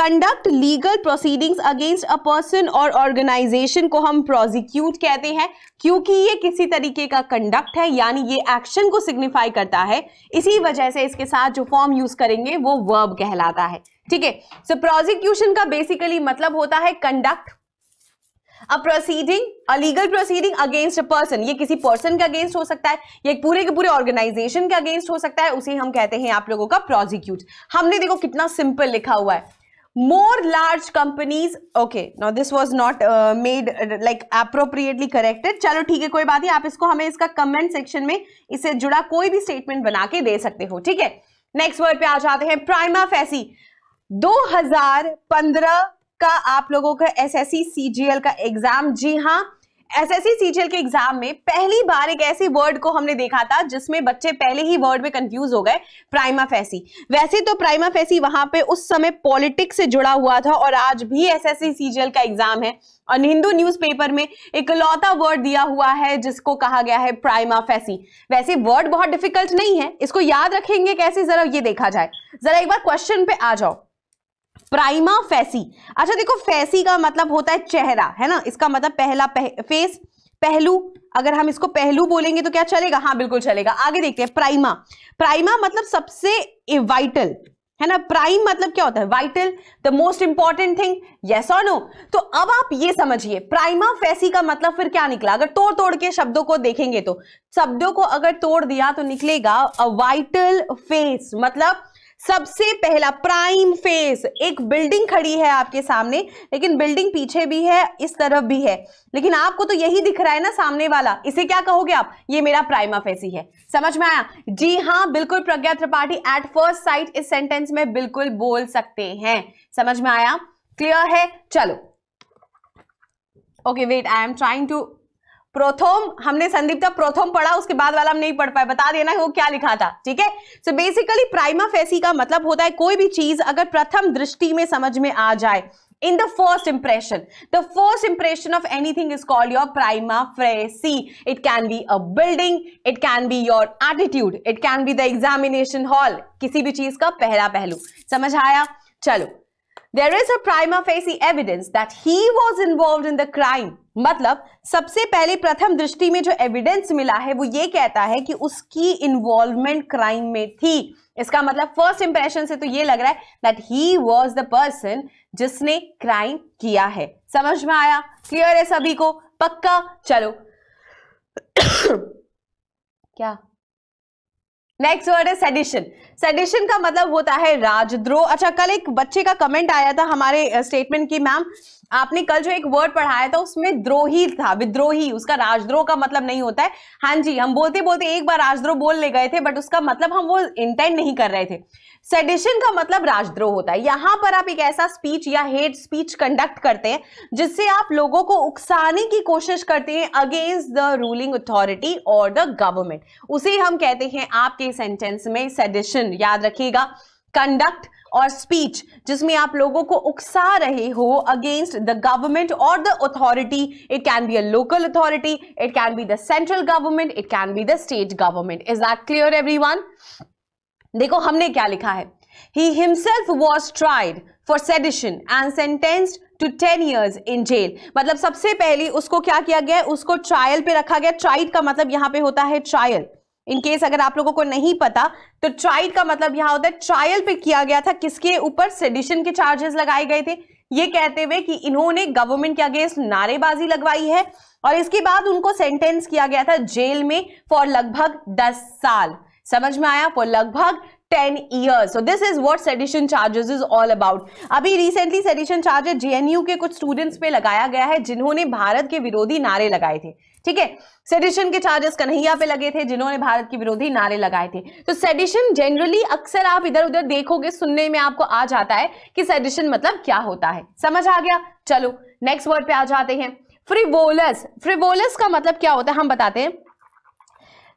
conduct legal proceedings against a person और ऑर्गेनाइजेशन को हम प्रोसिक्यूट कहते हैं, क्योंकि ये किसी तरीके का कंडक्ट है, यानी ये एक्शन को सिग्निफाई करता है। इसी वजह से इसके साथ जो फॉर्म यूज करेंगे वो वर्ब कहलाता है। ठीक है, सो प्रोसिक्यूशन का बेसिकली मतलब होता है conduct A proceeding, a legal proceeding against a person। ये किसी पर्सन के अगेंस्ट हो सकता है, ये पूरे के पूरे ऑर्गेनाइजेशन के अगेंस्ट हो सकता है, उसे हम कहते हैं आप लोगों का प्रोसिक्यूट। हमने देखो कितना सिंपल लिखा हुआ है, more large companies. Okay, now this was not made like appropriately corrected. चलो ठीक है, कोई बात नहीं, आप इसको हमें इसका कमेंट सेक्शन में इससे जुड़ा कोई भी स्टेटमेंट बना के दे सकते हो। ठीक है, नेक्स्ट वर्ड पे आ जाते हैं, प्राइमा फेसी। 2015 का आप लोगों का SSC CGL का एग्जाम, जी हाँ, SSC CGL के एग्जाम में पहली बार एक ऐसे वर्ड को हमने देखा था जिसमें बच्चे पहले ही वर्ड में कंफ्यूज हो गए, प्राइमा फेसी। वैसे तो प्राइमा फेसी वहां पे उस समय पॉलिटिक्स से जुड़ा हुआ था, और आज भी SSC CGL का एग्जाम है और हिंदू न्यूज़पेपर में इकलौता वर्ड दिया हुआ है जिसको कहा गया है प्राइमा फेसी। वैसे वर्ड बहुत डिफिकल्ट नहीं है, इसको याद रखेंगे कैसे जरा ये देखा जाए। जरा एक बार क्वेश्चन पे आ जाओ, प्राइमा फेसी। अच्छा देखो, फेसी का मतलब होता है चेहरा, है ना, इसका मतलब पहला फेस, पहलू। अगर हम इसको पहलू बोलेंगे तो क्या चलेगा? हाँ बिल्कुल चलेगा। आगे देखते हैं, प्राइमा। प्राइमा मतलब सबसे वाइटल, है ना। प्राइम मतलब क्या होता है? Vital, the most important thing, yes और नो। तो अब आप ये समझिए प्राइमा फेसी का मतलब फिर क्या निकला। अगर तोड़ तोड़ के शब्दों को देखेंगे तो शब्दों को अगर तोड़ दिया तो निकलेगा अ वाइटल फेस, मतलब सबसे पहला। प्राइम फेस, एक बिल्डिंग खड़ी है आपके सामने, लेकिन बिल्डिंग पीछे भी है, इस तरफ भी है, लेकिन आपको तो यही दिख रहा है ना सामने वाला, इसे क्या कहोगे आप? ये मेरा प्राइमा फेसी है। समझ में आया? जी हाँ बिल्कुल, Pragya Tripathi, at first sight इस सेंटेंस में बिल्कुल बोल सकते हैं। समझ में आया? क्लियर है? चलो okay, wait, I am trying to प्रोथोम हमने संदीप का प्रोथोम पढ़ा, उसके बाद वाला हम नहीं पढ़ पाए, बता देना वो क्या लिखा था, ठीक है। सो बेसिकली प्राइमा फेसी का मतलब होता है कोई भी चीज अगर प्रथम दृष्टि में समझ में आ जाए, in the first impression of anything is called your prima facie. It can be a building, it can be your attitude, it can be the examination hall, किसी भी चीज का पहला पहलू, समझ आया। चलो, there is a prima facie evidence that he was involved in the crime. मतलब सबसे पहले प्रथम दृष्टि में जो एविडेंस मिला है वो ये कहता है कि उसकी इन्वॉल्वमेंट क्राइम में थी। इसका मतलब फर्स्ट इंप्रेशन से तो ये लग रहा है that he was the person जिसने क्राइम किया है। समझ में आया, क्लियर है सभी को, पक्का। चलो क्या नेक्स्ट वर्ड है सेडिशन। सेडिशन का मतलब होता है राजद्रोह। अच्छा, कल एक बच्चे का कमेंट आया था हमारे स्टेटमेंट की, मैम आपने कल जो एक वर्ड पढ़ाया था उसमें द्रोही था, विद्रोही, उसका राजद्रोह का मतलब नहीं होता है। हाँ जी, हम बोलते बोलते एक बार राजद्रोह बोल ले गए थे, बट उसका मतलब हम वो इंटेंड नहीं कर रहे थे। सेडिशन का मतलब राजद्रोह होता है। यहाँ पर आप एक ऐसा स्पीच या हेट स्पीच कंडक्ट करते हैं जिससे आप लोगों को उकसाने की कोशिश करते हैं अगेंस्ट द रूलिंग अथॉरिटी और द गवर्नमेंट, उसे हम कहते हैं आपके सेंटेंस में सेडिशन। याद रखिएगा, कंडक्ट और स्पीच जिसमें आप लोगों को उकसा रहे हो अगेंस्ट द गवर्नमेंट और the authority. It can be a local authority, it can be the central government, it can be the state government. Is that clear everyone? देखो हमने क्या लिखा है, he himself was tried for sedition and sentenced to 10 years in jail. मतलब सबसे पहले उसको क्या किया गया, उसको ट्रायल पे रखा गया। ट्राइड का मतलब यहाँ पे होता है ट्रायल, इनकेस अगर आप लोगों को नहीं पता तो ट्राइड का मतलब यहाँ होता है ट्रायल पे किया गया था, किसके ऊपर, सेडिशन के चार्जेस लगाए गए थे, ये कहते हुए कि इन्होंने गवर्नमेंट के अगेंस्ट नारेबाजी लगवाई है। और इसके बाद उनको सेंटेंस किया गया था जेल में फॉर लगभग 10 साल। समझ में आया, फॉर लगभग 10 years। So this is what sedition charges is all about. अभी recently sedition charges JNU के कुछ students पे लगाया गया है जिन्होंने भारत के विरोधी नारे लगाए थे, ठीक है। सेडिशन के चार्जेस कन्हैया पे लगे थे जिन्होंने भारत के विरोधी नारे लगाए थे। तो सेडिशन जनरली अक्सर आप इधर उधर देखोगे, सुनने में आपको आ जाता है कि सेडिशन मतलब क्या होता है। समझ आ गया। चलो नेक्स्ट वर्ड पे आ जाते हैं, फ्रिवोलस। फ्रिवोलस का मतलब क्या होता है हम बताते हैं,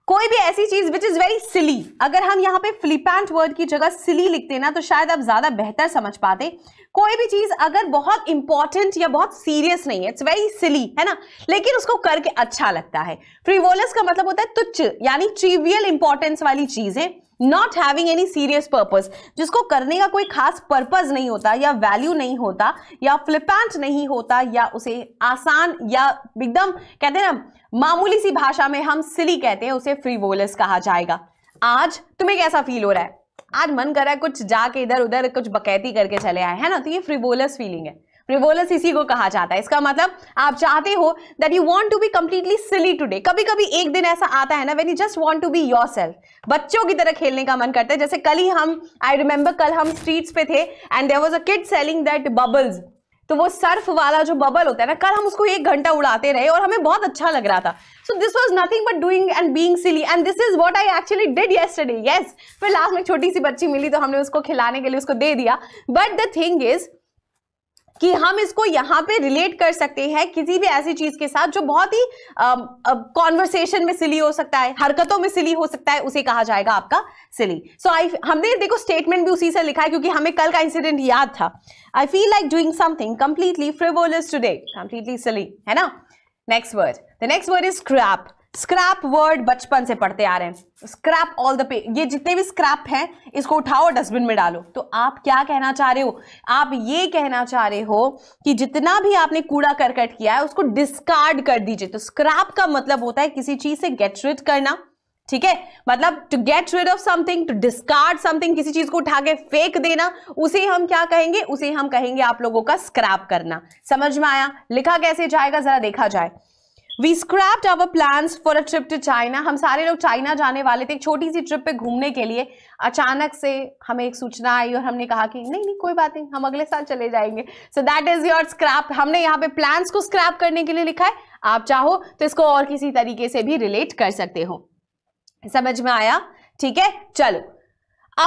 कोई भी ऐसी चीज विच इज वेरी सिली। अगर हम यहाँ पे फ्लिपेंट वर्ड की जगह सिली लिखते ना तो शायद आप ज्यादा बेहतर समझ पाते। कोई भी चीज अगर बहुत इंपॉर्टेंट या बहुत सीरियस नहीं है, इट्स वेरी सिली, है ना, लेकिन उसको करके अच्छा लगता है। फ्रिवोलस का मतलब होता है तुच्छ, यानी ट्रिवियल इंपॉर्टेंस वाली चीजें, not having any serious purpose, जिसको करने का कोई खास पर्पज नहीं होता या वैल्यू नहीं होता या फ्लिपेंट नहीं होता या उसे आसान या एकदम कहते हैं ना मामूली सी भाषा में हम सिली कहते हैं, उसे फ्रीवोलस कहा जाएगा। आज तुम्हें कैसा फील हो रहा है, आज मन कर रहा है कुछ जाके इधर उधर कुछ बकैती करके चले आए, है ना, तो ये फ्रीवोलस फीलिंग है, फ्रीवोलस इसी को कहा जाता है। इसका मतलब आप चाहते हो that you want to be completely silly today. कभी कभी एक दिन ऐसा आता है ना when you just want to be yourself, बच्चों की तरह खेलने का मन करता है। जैसे कल ही हम, आई रिमेम्बर कल हम स्ट्रीट्स पे थे and there was a kid selling that bubbles, तो वो सर्फ वाला जो बबल होता है ना, कल हम उसको 1 घंटा उड़ाते रहे और हमें बहुत अच्छा लग रहा था। So this was nothing but doing and being silly and this is what I actually did yesterday. Yes, फिर लास्ट में छोटी सी बच्ची मिली तो हमने उसको खिलाने के लिए उसको दे दिया। बट द थिंग इज कि हम इसको यहाँ पे रिलेट कर सकते हैं किसी भी ऐसी चीज के साथ जो बहुत ही कॉन्वर्सेशन में सिली हो सकता है, हरकतों में सिली हो सकता है, उसे कहा जाएगा आपका सिली। सो हमने देखो स्टेटमेंट भी उसी से लिखा है क्योंकि हमें कल का इंसिडेंट याद था। I feel like doing something completely frivolous today, completely silly, है ना। Next word, the next word is scrap. Scrap word बचपन से पढ़ते आ रहे हैं, स्क्रैप ऑल द पे, ये जितने भी स्क्रैप हैं इसको उठाओ और डस्टबिन में डालो। तो आप क्या कहना चाह रहे हो, आप ये कहना चाह रहे हो कि जितना भी आपने कूड़ा करकट किया है उसको डिस्कार्ड कर दीजिए। तो स्क्रैप का मतलब होता है किसी चीज से गेट रिड करना, ठीक है, मतलब to get rid of something, to discard something, किसी चीज को उठा के फेंक देना, उसे हम क्या कहेंगे, उसे हम कहेंगे आप लोगों का स्क्रैप करना। समझ में आया। लिखा कैसे जाएगा जरा देखा जाए, We scrapped our plans for a trip to China. हम सारे लोग चाइना जाने वाले थे एक छोटी सी ट्रिप पे घूमने के लिए। अचानक से हमें एक सूचना आई और हमने कहा कि नहीं नहीं कोई बात नहीं, हम अगले साल चले जाएंगे। So that is your scrap. हमने यहाँ पे plans को scrap करने के लिए लिखा है, आप चाहो तो इसको और किसी तरीके से भी relate कर सकते हो। समझ में आया, ठीक है। चलो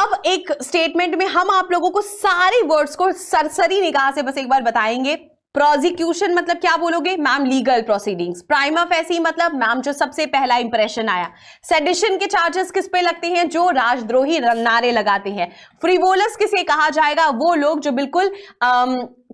अब एक statement में हम आप लोगों को सारे words को सरसरी निगाह से बस एक बार बताएंगे। प्रोसिक्यूशन मतलब क्या बोलोगे ma'am, legal proceedings. Prima facie मतलब मैम जो सबसे पहला इंप्रेशन आया। सेडिशन के चार्जेस किस पे लगते हैं, जो राजद्रोही नारे लगाते हैं। फ्रीवोलस किसे कहा जाएगा, वो लोग जो बिल्कुल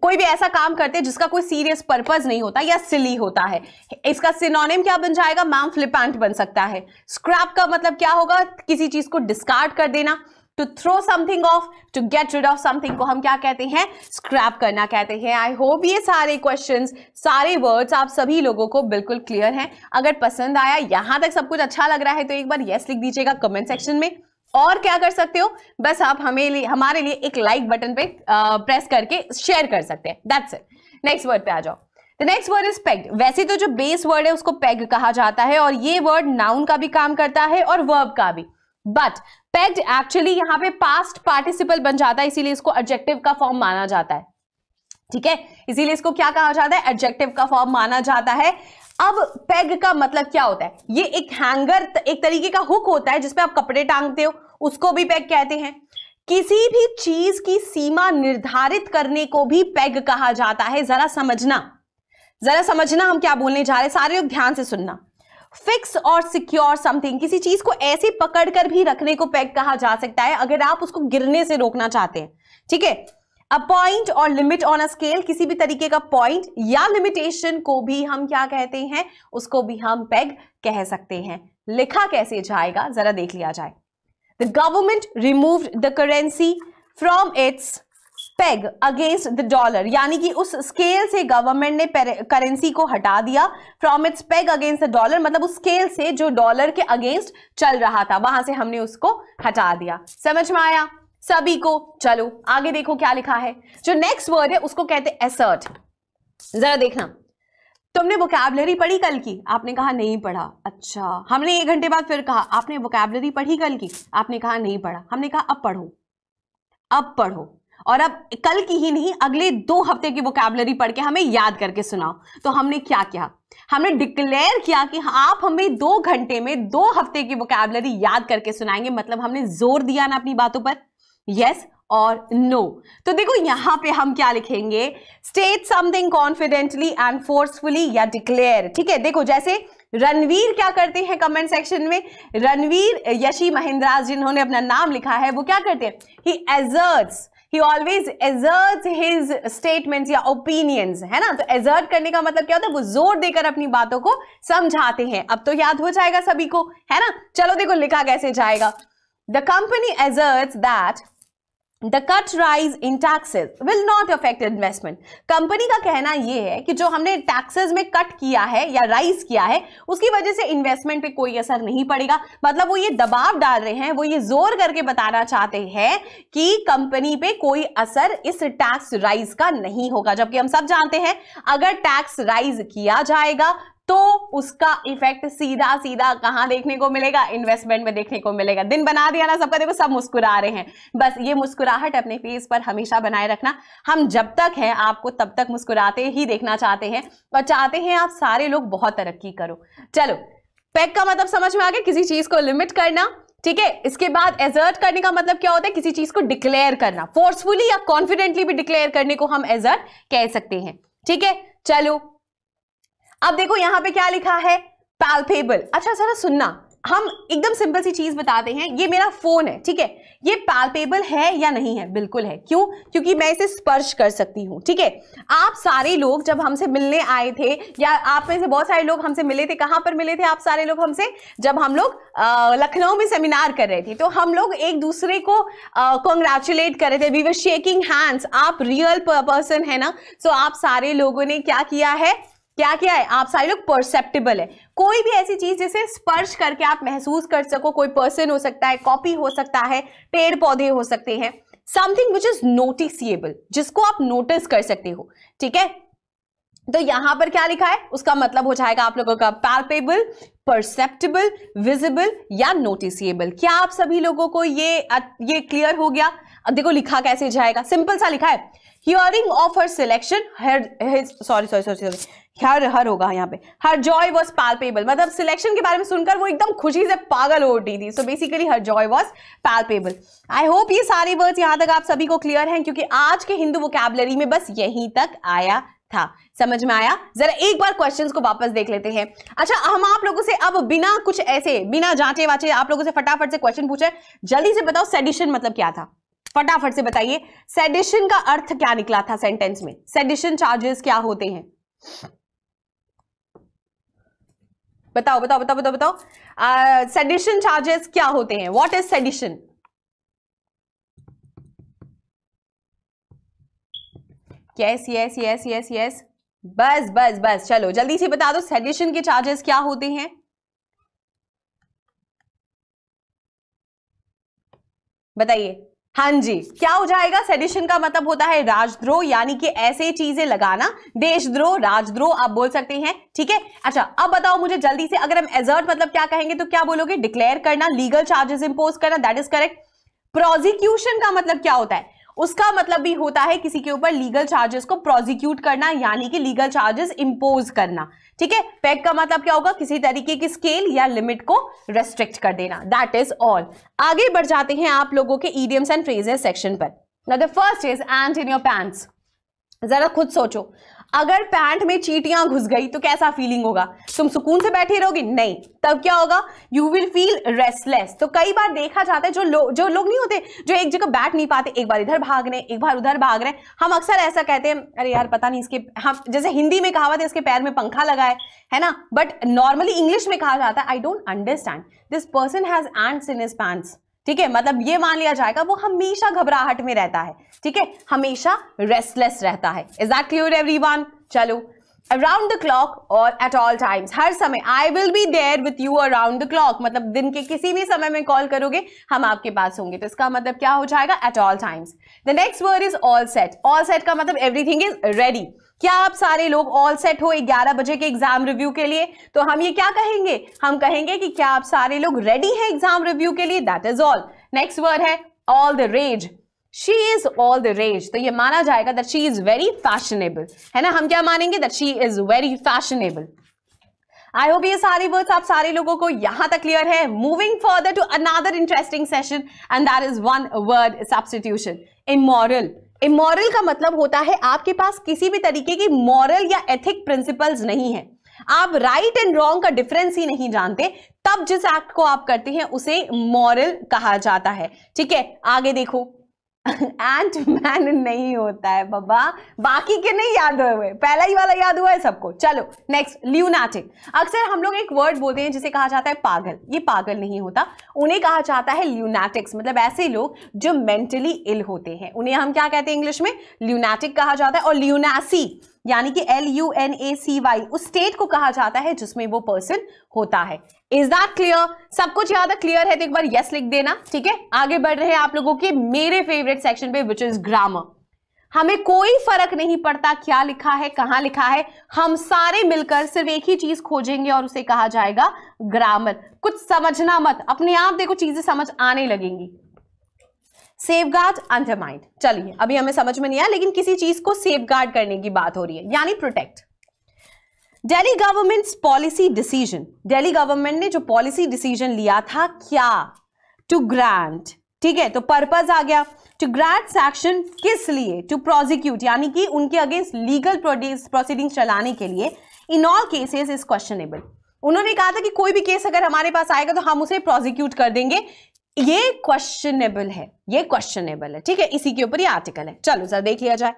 कोई भी ऐसा काम करते हैं जिसका कोई सीरियस पर्पस नहीं होता या सिली होता है। इसका सिनोनिम क्या बन जाएगा मैम, फ्लिपेंट बन सकता है। स्क्रैप का मतलब क्या होगा, किसी चीज को डिस्कार्ड कर देना। To throw something off, to get rid of something को हम क्या कहते हैं, स्क्रैप करना कहते हैं। आई होप ये सारे क्वेश्चंस, सारे वर्ड्स आप सभी लोगों को बिल्कुल क्लियर हैं। अगर पसंद आया, यहां तक सब कुछ अच्छा लग रहा है तो एक बार यस लिख दीजिएगा कमेंट सेक्शन में। और क्या कर सकते हो, बस आप हमारे लिए एक लाइक बटन पे प्रेस करके शेयर कर सकते हैं, दैट्स इट। नेक्स्ट वर्ड पे आ जाओ। The next word is peg. वैसे तो जो बेस वर्ड है उसको पेग कहा जाता है और ये वर्ड नाउन का भी काम करता है और वर्ब का भी। बट पेग्ड एक्चुअली यहाँ पे पास्ट पार्टिसिपल बन जाता है, इसीलिए इसको एडजेक्टिव का फॉर्म माना जाता है। ठीक है, इसीलिए इसको क्या कहा जाता है, एडजेक्टिव का फॉर्म माना जाता है। अब पेग का मतलब क्या होता है, ये एक हैंगर, एक तरीके का हुक होता है जिसपे आप कपड़े टांगते हो, उसको भी पेग कहते हैं। किसी भी चीज की सीमा निर्धारित करने को भी पेग कहा जाता है। जरा समझना हम क्या बोलने जा रहे हैं, सारे लोग ध्यान से सुनना। फिक्स और सिक्योर समथिंग, किसी चीज को ऐसे पकड़कर भी रखने को पेग कहा जा सकता है अगर आप उसको गिरने से रोकना चाहते हैं। ठीक है, अ पॉइंट और लिमिट ऑन अ स्केल, किसी भी तरीके का पॉइंट या लिमिटेशन को भी हम क्या कहते हैं, उसको भी हम पेग कह सकते हैं। लिखा कैसे जाएगा जरा देख लिया जाए। The government removed the currency from its peg against the dollar, यानी कि उस स्केल से गवर्नमेंट ने करेंसी को हटा दिया। From its peg against the dollar मतलब उस स्केल से जो डॉलर के अगेंस्ट चल रहा था, वहां से हमने उसको हटा दिया। समझ में आया सभी को? चलो आगे देखो क्या लिखा है। जो नेक्स्ट वर्ड है उसको कहते हैं असर्ट। जरा देखना, तुमने वोकैबुलरी पढ़ी कल की? आपने कहा नहीं पढ़ा। अच्छा, हमने 1 घंटे बाद फिर कहा आपने वोकैबुलरी पढ़ी कल की? आपने कहा नहीं पढ़ा। हमने कहा अब पढ़ो और अब कल की ही नहीं, अगले 2 हफ्ते की वोकैबुलरी पढ़ के हमें याद करके सुनाओ। तो हमने क्या किया, हमने डिक्लेयर किया कि आप हमें 2 घंटे में 2 हफ्ते की वोकैबुलरी याद करके सुनाएंगे। मतलब हमने जोर दिया ना अपनी बातों पर, यस और नो। तो देखो यहां पे हम क्या लिखेंगे, state something confidently and forcefully या डिक्लेयर। ठीक है, देखो जैसे रणवीर क्या करते हैं कमेंट सेक्शन में, रणवीर यशी महेंद्रास जिन्होंने अपना नाम लिखा है वो क्या करते हैं, he asserts, He always asserts his statements या opinions, है ना। तो assert करने का मतलब क्या होता है, वो जोर देकर अपनी बातों को समझाते हैं। अब तो याद हो जाएगा सभी को, है ना। चलो देखो लिखा कैसे जाएगा। The company asserts that the cut rise in taxes will not affect investment. Company का कहना यह है कि जो हमने टैक्सेस में कट किया है या राइज किया है उसकी वजह से इन्वेस्टमेंट पे कोई असर नहीं पड़ेगा। मतलब वो ये दबाव डाल रहे हैं, वो ये जोर करके बताना चाहते हैं कि कंपनी पे कोई असर इस टैक्स राइज का नहीं होगा। जबकि हम सब जानते हैं अगर टैक्स राइज किया जाएगा तो उसका इफेक्ट सीधा सीधा कहां देखने को मिलेगा, इन्वेस्टमेंट में देखने को मिलेगा। दिन बना दिया ना सबका, देखो सब मुस्कुरा रहे हैं। बस ये मुस्कुराहट अपने फेस पर हमेशा बनाए रखना। हम जब तक हैं आपको तब तक मुस्कुराते ही देखना चाहते हैं और चाहते हैं आप सारे लोग बहुत तरक्की करो। चलो पेग का मतलब समझ में आ गया, किसी चीज को लिमिट करना। ठीक है, इसके बाद एजर्ट करने का मतलब क्या होता है, किसी चीज को डिक्लेयर करना। फोर्सफुली या कॉन्फिडेंटली भी डिक्लेयर करने को हम एजर्ट कह सकते हैं। ठीक है, चलो अब देखो यहाँ पे क्या लिखा है, पैल्पेबल। अच्छा जरा सुनना, हम एकदम सिंपल सी चीज बताते हैं। ये मेरा फोन है, ठीक है, ये पैल्पेबल है या नहीं है? बिल्कुल है। क्यों? क्योंकि मैं इसे स्पर्श कर सकती हूँ। ठीक है, आप सारे लोग जब हमसे मिलने आए थे या आप में से बहुत सारे लोग हमसे मिले थे, कहाँ पर मिले थे आप सारे लोग हमसे? जब हम लोग लखनऊ में सेमिनार कर रहे थे तो हम लोग एक दूसरे को कॉन्ग्रेचुलेट कर रहे थे, वी वर शेकिंग हैंड्स। आप रियल पर्सन है ना, सो आप सारे लोगों ने क्या किया है, आप सारे लोग परसेप्टेबल है। कोई भी ऐसी चीज जिसे स्पर्श करके आप महसूस कर सको, कोई पर्सन हो सकता है, कॉपी हो सकता है, पेड़ पौधे हो सकते हैं, समथिंग विच इज नोटिसेबल, जिसको आप नोटिस कर सकते हो। ठीक है, तो यहां पर क्या लिखा है उसका मतलब हो जाएगा आप लोगों का पैल्पेबल, परसेप्टेबल, विजिबल या नोटिसेबल। क्या आप सभी लोगों को ये क्लियर हो गया? अब देखो लिखा कैसे जाएगा, सिंपल सा लिखा है, hearing of her selection her होगा यहाँ पे। हर जॉय वॉज पैल्पेबल, मतलब सिलेक्शन के बारे में सुनकर वो एकदम खुशी से पागल हो उठी थी। So basically her joy was palpable. I hope ये सारे वर्ड्स यहाँ तक आप सभी को क्लियर हैं, क्योंकि आज के हिंदू वोकैबुलरी में बस यहीं तक आया था। समझ में आया? जरा एक बार क्वेश्चंस को वापस देख लेते हैं। अच्छा, हम आप लोगों से अब बिना कुछ ऐसे बिना जांचे वाचे आप लोगों से फटाफट से क्वेश्चन पूछे, जल्दी से बताओ सेडिशन मतलब क्या था, फटाफट से बताइए। सेडिशन का अर्थ क्या निकला था सेंटेंस में, सेडिशन चार्जेस क्या होते हैं, बताओ बताओ बताओ बताओ बताओ। सेडिशन चार्जेस क्या होते हैं, what is sedition? Yes yes yes yes yes, बस बस बस, चलो जल्दी से बता दो सेडिशन के चार्जेस क्या होते हैं। बताइए। हाँ जी, क्या हो जाएगा, सेडिशन का मतलब होता है राजद्रोह, यानी कि ऐसे चीजें लगाना, देशद्रोह राजद्रोह आप बोल सकते हैं, ठीक है। अच्छा अब बताओ मुझे जल्दी से, अगर हम एजर्ट मतलब क्या कहेंगे तो क्या बोलोगे, डिक्लेयर करना, लीगल चार्जेस इंपोज करना, दैट इज करेक्ट। प्रोजिक्यूशन का मतलब क्या होता है, उसका मतलब भी होता है किसी के ऊपर लीगल चार्जेस को प्रोजिक्यूट करना, यानी कि लीगल चार्जेस इंपोज करना, ठीक है। पैक का मतलब क्या होगा, किसी तरीके की स्केल या लिमिट को रेस्ट्रिक्ट कर देना, दैट इज ऑल। आगे बढ़ जाते हैं आप लोगों के इडियम्स एंड फ्रेजेस सेक्शन पर। Now the first is ant in your pants. जरा खुद सोचो, अगर पैंट में चींटियां घुस गई तो कैसा फीलिंग होगा, तुम सुकून से बैठे रहोगे? नहीं, तब क्या होगा, यू विल फील रेस्टलेस। तो कई बार देखा जाता है जो लोग नहीं होते जो एक जगह बैठ नहीं पाते, एक बार इधर भाग रहे एक बार उधर भाग रहे, हम अक्सर ऐसा कहते हैं अरे यार पता नहीं इसके, हम जैसे हिंदी में कहावत है इसके पैर में पंखा लगा है ना, बट नॉर्मली इंग्लिश में कहा जाता है I don't understand this person has ants in his pants, ठीक है। मतलब ये मान लिया जाएगा वो हमेशा घबराहट में रहता है, ठीक है, हमेशा रेस्टलेस रहता है। Is that clear everyone? चलो, अराउंड द क्लॉक और एट ऑल टाइम्स, हर समय, I will be there with you around the clock, मतलब दिन के किसी भी समय में कॉल करोगे हम आपके पास होंगे, तो इसका मतलब क्या हो जाएगा, at all times. The next word is all set. All set का मतलब एवरीथिंग इज रेडी। क्या आप सारे लोग ऑल सेट हो 11 बजे के एग्जाम रिव्यू के लिए? तो हम ये क्या कहेंगे, हम कहेंगे कि क्या आप सारे लोग रेडी हैं एग्जाम रिव्यू के लिए, that is all. Next word है all the rage. She is all the rage, तो ये माना जाएगा that she is very fashionable, है ना, हम क्या मानेंगे, that she is very fashionable. I hope ये सारे वर्ड्स आप सारे लोगों को यहां तक क्लियर है। Moving further to another interesting session and that is one word substitution, immoral. Immoral का मतलब होता है आपके पास किसी भी तरीके की मॉरल या एथिक प्रिंसिपल्स नहीं है, आप राइट एंड रॉन्ग का डिफरेंस ही नहीं जानते, तब जिस एक्ट को आप करते हैं उसे मॉरल कहा जाता है, ठीक है। आगे देखो, एंट मैन नहीं होता है बाबा, बाकी के नहीं याद हुए, पहला ही वाला याद हुआ है सबको। चलो नेक्स्ट, ल्यूनाटिक। अक्सर हम लोग एक वर्ड बोलते हैं जिसे कहा जाता है पागल, ये पागल नहीं होता, उन्हें कहा जाता है ल्यूनाटिक्स, मतलब ऐसे लोग जो मेंटली इल होते हैं उन्हें हम क्या कहते हैं इंग्लिश में, ल्यूनाटिक कहा जाता है। और ल्यूनासी यानी कि LUNACY उस स्टेट को कहा जाता है जिसमें वो पर्सन होता है। Is that clear? सब कुछ ज्यादा क्लियर है तो एक बार यस लिख देना, ठीक है। आगे बढ़ रहे हैं आप लोगों के मेरे फेवरेट सेक्शन पे, विच इज ग्रामर। हमें कोई फर्क नहीं पड़ता क्या लिखा है कहाँ लिखा है, हम सारे मिलकर सिर्फ एक ही चीज खोजेंगे और उसे कहा जाएगा ग्रामर। कुछ समझना मत, अपने आप देखो चीजें समझ आने लगेंगी। Safeguard, undermine. चलिए अभी हमें समझ में नहीं आया, लेकिन किसी चीज को सेफगार्ड करने की बात हो रही है, यानी protect. Delhi government's policy decision, Delhi government ने जो पॉलिसी डिसीजन लिया था क्या, टू ग्रांट, ठीक है, तो पर्पस आ गया। टू ग्रांट सेक्शन किस लिए, टू प्रोजिक्यूट, यानी कि उनके अगेंस्ट लीगल प्रोसीडिंग चलाने के लिए। In all cases is questionable, उन्होंने कहा था कि कोई भी केस अगर हमारे पास आएगा तो हम उसे प्रोजिक्यूट कर देंगे, ये क्वेश्चनेबल है, ये क्वेश्चनेबल है, ठीक है, इसी के ऊपर ये आर्टिकल है। चलो सर देख लिया जाए।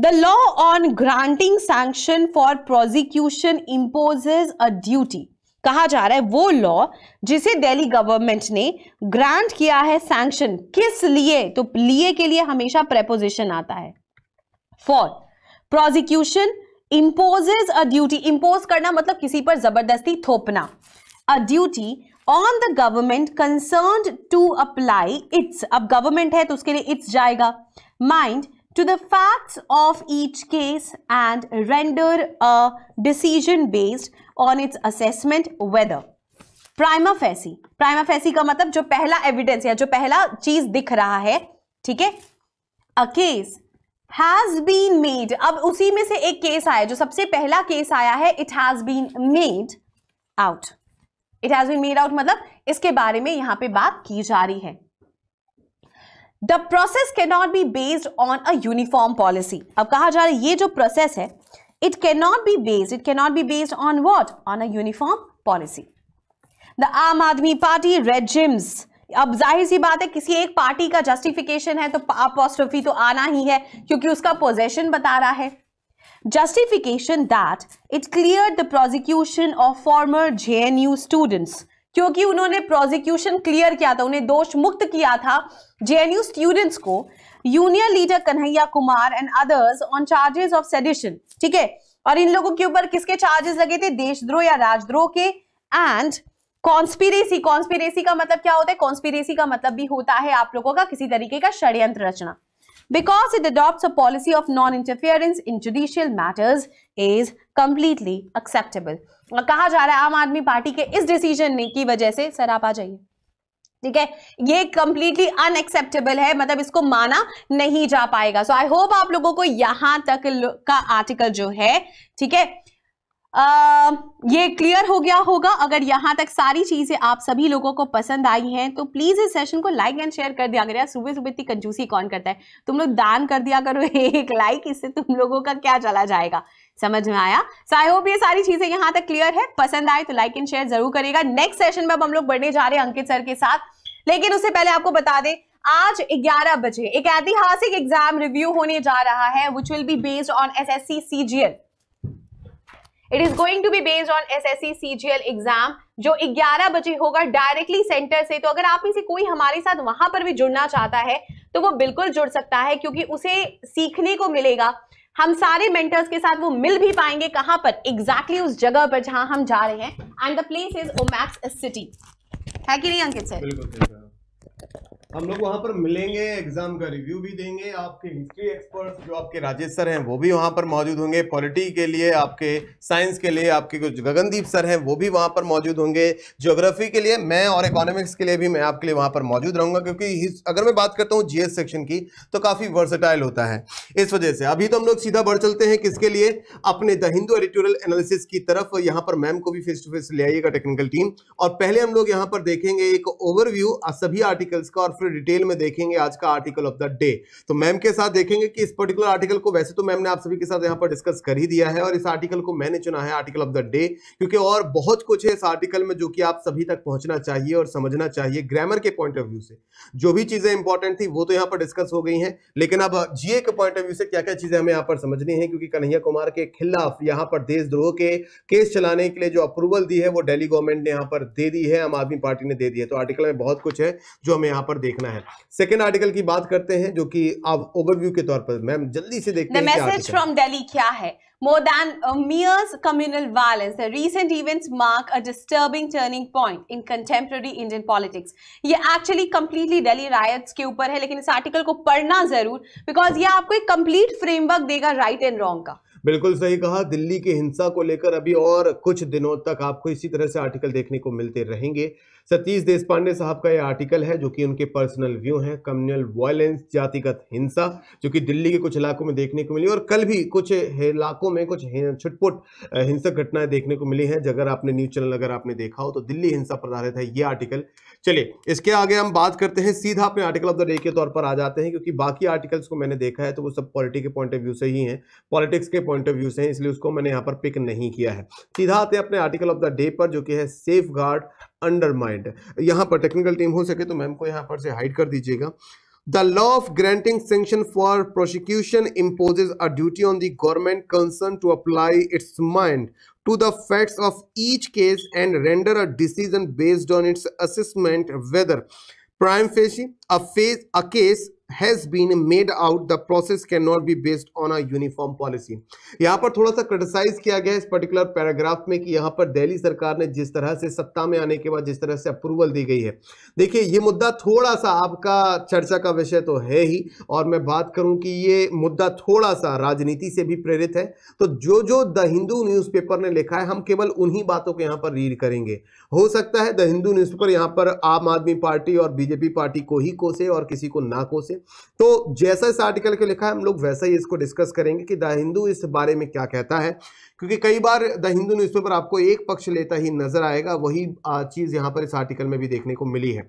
The law on granting sanction for prosecution imposes a duty, कहा जा रहा है वो लॉ जिसे दिल्ली गवर्नमेंट ने ग्रांट किया है सैंक्शन, किस लिए, तो लिए के लिए हमेशा प्रेपोजिशन आता है, for prosecution imposes a duty, impose करना मतलब किसी पर जबरदस्ती थोपना, a duty on the government concerned to apply its, अब गवर्नमेंट है तो उसके लिए इट्स जाएगा, mind to the facts of each case and render a decision based on its assessment whether prima facie. Prima facie का मतलब जो पहला एविडेंस या जो पहला चीज दिख रहा है, ठीक है, a case has been made, अब उसी में से एक केस आया, जो सबसे पहला केस आया है, it has been made out, it has been made out मतलब इसके बारे में यहां पे बात की जा रही है। The process can not be based on a uniform policy. अब कहा जा रहा है ये जो प्रोसेस है it can not be based on what, on a uniform policy. The Aam Aadmi party red gyms, अब जाहिर सी बात है किसी एक पार्टी का जस्टिफिकेशन है तो apostrophe तो आना ही है क्योंकि उसका पोजेशन बता रहा है। Justification that it clear the prosecution of former JNU students, क्योंकि उन्होंने प्रोजिक्यूशन क्लियर किया था, उन्हें दोष मुक्त किया था JNU स्टूडेंट्स को, union leader Kanhaiya Kumar and others on charges of sedition. ठीक है, और इन लोगों के ऊपर किसके चार्जेस लगे थे, देशद्रोह या राजद्रोह के, एंड कॉन्स्पिरेसी। कॉन्स्पिरेसी का मतलब क्या होता है, कॉन्स्पिरेसी का मतलब भी होता है आप लोगों का किसी तरीके का षड्यंत्र रचना। Because it adopts a policy of non interference in judicial matters is completely acceptable. कहा जा रहा है आम आदमी पार्टी के इस डिसीजन की वजह से, सर आप आ जाइए, ठीक है, ये कंप्लीटली अनएक्सेप्टेबल है, मतलब इसको माना नहीं जा पाएगा। सो आई होप आप लोगों को यहां तक का आर्टिकल जो है, ठीक है, ये क्लियर हो गया होगा। अगर यहाँ तक सारी चीजें आप सभी लोगों को पसंद आई हैं तो प्लीज इस सेशन को लाइक एंड शेयर कर दिया करो। सुबह सुबह इतनी कंजूसी कौन करता है, तुम लोग दान कर दिया करो एक लाइक, इससे तुम लोगों का क्या चला जाएगा, समझ में आया। सो आई होप ये सारी चीजें यहाँ तक क्लियर है, पसंद आए तो लाइक एंड शेयर जरूर करेगा। नेक्स्ट सेशन में अब हम लोग बढ़ने जा रहे हैं अंकित सर के साथ, लेकिन उससे पहले आपको बता दें आज 11 बजे एक ऐतिहासिक एग्जाम रिव्यू होने जा रहा है which will be based on SSC CGL। It is going to be based on SSC CGL exam जो 11 बजे होगा डायरेक्टली सेंटर से। तो अगर आप में से कोई हमारे साथ वहां पर भी जुड़ना चाहता है तो वो बिल्कुल जुड़ सकता है, क्योंकि उसे सीखने को मिलेगा, हम सारे मेंटर्स के साथ वो मिल भी पाएंगे। कहां पर एग्जैक्टली उस जगह पर जहां हम जा रहे हैं, and the place is Omaxe city, है कि नहीं अंकित सर? बिल्कुल, हम लोग वहां पर मिलेंगे, एग्जाम का रिव्यू भी देंगे, आपके हिस्ट्री एक्सपर्ट्स जो आपके राजेश सर हैं वो भी वहां पर मौजूद होंगे, पॉलिटी के लिए आपके साइंस के लिए आपके कुछ गगनदीप सर हैं वो भी वहां पर मौजूद होंगे, ज्योग्राफी के लिए मैं और इकोनॉमिक्स के लिए भी मैं आपके लिए वहां पर मौजूद रहूंगा, क्योंकि अगर मैं बात करता हूँ GS सेक्शन की तो काफ़ी वर्सेटाइल होता है। इस वजह से अभी तो हम लोग सीधा बढ़ चलते हैं किसके लिए, अपने द हिंदू एडिटोरियल एनालिसिस की तरफ। यहाँ पर मैम को भी फेस टू फेस ले आइएगा टेक्निकल टीम, और पहले हम लोग यहाँ पर देखेंगे एक ओवरव्यू सभी आर्टिकल्स का, फिर डिटेल में देखेंगे आज का आर्टिकल ऑफ द डे। तो मैम के साथ देखेंगे कि इस पर्टिकुलर आर्टिकल को, वैसे तो मैम ने आप सभी के साथ यहां पर डिस्कस कर ही दिया है, और इस आर्टिकल को मैंने चुना है आर्टिकल ऑफ द डे क्योंकि और बहुत कुछ है इस आर्टिकल में जो कि आप सभी तक पहुंचना चाहिए और समझना चाहिए। ग्रामर के पॉइंट ऑफ व्यू से जो भी चीजें इंपॉर्टेंट थी वो तो यहां पर डिस्कस हो गई है, लेकिन अब जीए के पॉइंट ऑफ व्यू से क्या क्या चीजें हमें यहां पर समझनी है, क्योंकि कन्हैया कुमार के खिलाफ यहां पर देशद्रोह के केस चलाने के लिए जो अप्रूवल दी है वो दिल्ली गवर्नमेंट ने यहां पर दे दी है, आम आदमी पार्टी ने दे दी है। तो आर्टिकल में बहुत कुछ है जो हमें यहां पर देखना है। सेकंड आर्टिकल की बात करते हैं जो कि आप ओवरव्यू के तौर पर मैम जल्दी से देखते हैं। The message from Delhi क्या है? More than mere communal violence, the recent events mark a disturbing turning point in contemporary Indian politics. ये एक्चुअली कंप्लीटली दिल्ली riots के ऊपर है, लेकिन इस आर्टिकल को पढ़ना जरूर, बिकॉज ये आपको एक कंप्लीट फ्रेमवर्क देगा राइट एंड रॉन्ग का। बिल्कुल सही कहा, दिल्ली की हिंसा को लेकर अभी और कुछ दिनों तक आपको इसी तरह से आर्टिकल देखने को मिलते रहेंगे। सतीश देशपांडे साहब का यह आर्टिकल है जो कि उनके पर्सनल व्यू हैं, कम्युनल वायलेंस, जातिगत हिंसा जो कि दिल्ली के कुछ इलाकों में देखने को मिली, और कल भी कुछ इलाकों में कुछ छुटपुट हिंसक घटनाएं देखने को मिली हैं। अगर आपने न्यूज चैनल अगर आपने देखा हो तो दिल्ली हिंसा पर आधारित है ये आर्टिकल। चलिए इसके आगे हम बात करते हैं, सीधा अपने आर्टिकल ऑफ द डे के तौर पर आ जाते हैं, क्योंकि बाकी आर्टिकल्स को मैंने देखा है तो वो सब पॉलिटी के पॉइंट ऑफ व्यू से ही हैं, पॉलिटिक्स के पॉइंट ऑफ व्यू से हैं, इसलिए उसको मैंने यहाँ पर पिक नहीं किया है। सीधा आते हैं अपने आर्टिकल ऑफ द डे पर जो कि है सेफगार्ड अंडरमाइंड। यहाँ पर टेक्निकल टीम हो सके तो मैम को यहाँ पर से हाइड कर दीजिएगा। The law of granting sanction for prosecution imposes a duty on the government concerned to apply its mind to the facts of each case and render a decision based on its assessment whether prima facie a case has been made out, the process cannot be based on a uniform policy। यहाँ पर थोड़ा सा criticise किया गया इस particular paragraph में कि यहाँ पर दिल्ली सरकार ने जिस तरह से सत्ता में आने के बाद जिस तरह से अप्रूवल दी गई है, देखिए ये मुद्दा थोड़ा सा आपका चर्चा का विषय तो है ही, और मैं बात करूँ कि ये मुद्दा थोड़ा सा राजनीति से भी प्रेरित है, तो जो जो द हिंदू न्यूज़पेपर ने लिखा है हम केवल उन्हीं बातों को यहाँ पर रीड करेंगे। हो सकता है द हिंदू न्यूज़पेपर यहाँ पर आम आदमी पार्टी और BJP पार्टी को ही कोसे और किसी को ना कोसे, तो जैसा इस आर्टिकल के लिखा है हम लोग वैसा ही इसको डिस्कस करेंगे कि द हिंदू इस बारे में क्या कहता है, क्योंकि कई बार द हिंदू न्यूज़पेपर आपको एक पक्ष लेता ही नजर आएगा। वही चीज़ यहाँ पर इस आर्टिकल में भी देखने को मिली है।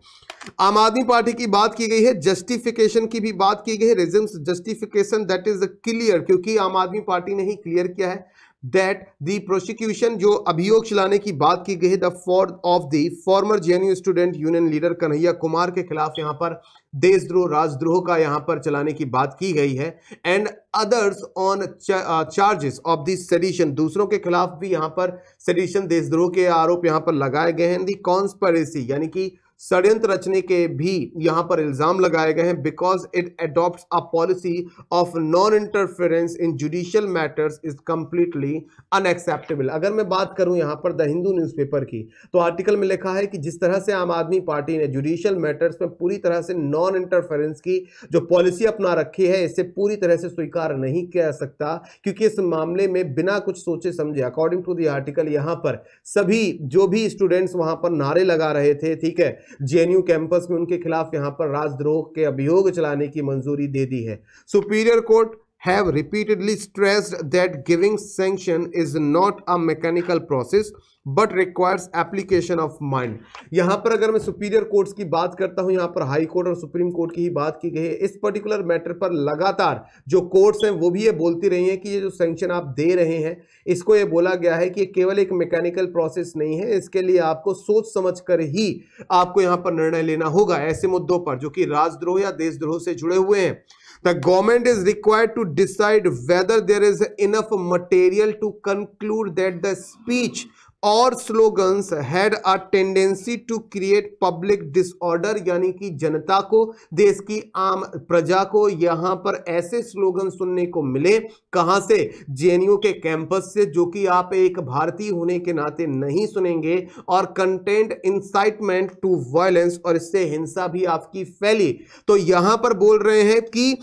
आम आदमी पार्टी की बात की गई है, जस्टिफिकेशन की भी बात की गई है, reasons justification that is clear, क्योंकि आम आदमी पार्टी ने ही क्लियर किया है दैट द प्रोसिक्यूशन, जो अभियोग चलाने की बात की गई है the for of the former JNU student union leader Kanhaiya Kumar के खिलाफ, यहाँ पर देशद्रोह राजद्रोह का यहाँ पर चलाने की बात की गई है, and others on charges of the sedition, दूसरों के खिलाफ भी यहाँ पर सेडिशन देशद्रोह के आरोप यहाँ पर लगाए गए हैं, दी कॉन्स्परेसी यानी कि षड्यंत्र रचने के भी यहाँ पर इल्जाम लगाए गए हैं, because it adopts a policy of non interference in judicial matters is completely unacceptable. अगर मैं बात करूँ यहाँ पर द हिंदू न्यूज़पेपर की, तो आर्टिकल में लिखा है कि जिस तरह से आम आदमी पार्टी ने जुडिशियल मैटर्स में पूरी तरह से नॉन इंटरफेरेंस की जो पॉलिसी अपना रखी है, इसे पूरी तरह से स्वीकार नहीं किया सकता, क्योंकि इस मामले में बिना कुछ सोचे समझे अकॉर्डिंग टू द आर्टिकल यहाँ पर सभी जो भी स्टूडेंट्स वहाँ पर नारे लगा रहे थे, ठीक है, जेएनयू कैंपस में, उनके खिलाफ यहां पर राजद्रोह के अभियोग चलाने की मंजूरी दे दी है। Superior court have repeatedly stressed that giving sanction is not a mechanical process but requires application of mind. यहाँ पर अगर मैं सुपीरियर कोर्ट्स की बात करता हूँ, यहाँ पर हाई कोर्ट और सुप्रीम कोर्ट की ही बात की गई है। इस पर्टिकुलर मैटर पर लगातार जो कोर्ट्स हैं वो भी ये बोलती रही हैं कि ये जो सैंक्शन आप दे रहे हैं, इसको ये बोला गया है कि केवल एक मैकेनिकल प्रोसेस नहीं है, इसके लिए आपको सोच समझ कर ही आपको यहाँ पर निर्णय लेना होगा ऐसे मुद्दों पर जो कि राजद्रोह या देशद्रोह से जुड़े हुए हैं। The government is required to decide whether there is enough material to conclude that the speech और slogans had a tendency to create public disorder, यानी कि जनता को, देश की आम प्रजा को यहाँ पर ऐसे स्लोगन सुनने को मिले, कहाँ से? जेएनयू के कैंपस से, जो कि आप एक भारतीय होने के नाते नहीं सुनेंगे, और कंटेंट इंसाइटमेंट टू वायलेंस, और इससे हिंसा भी आपकी फैली। तो यहाँ पर बोल रहे हैं कि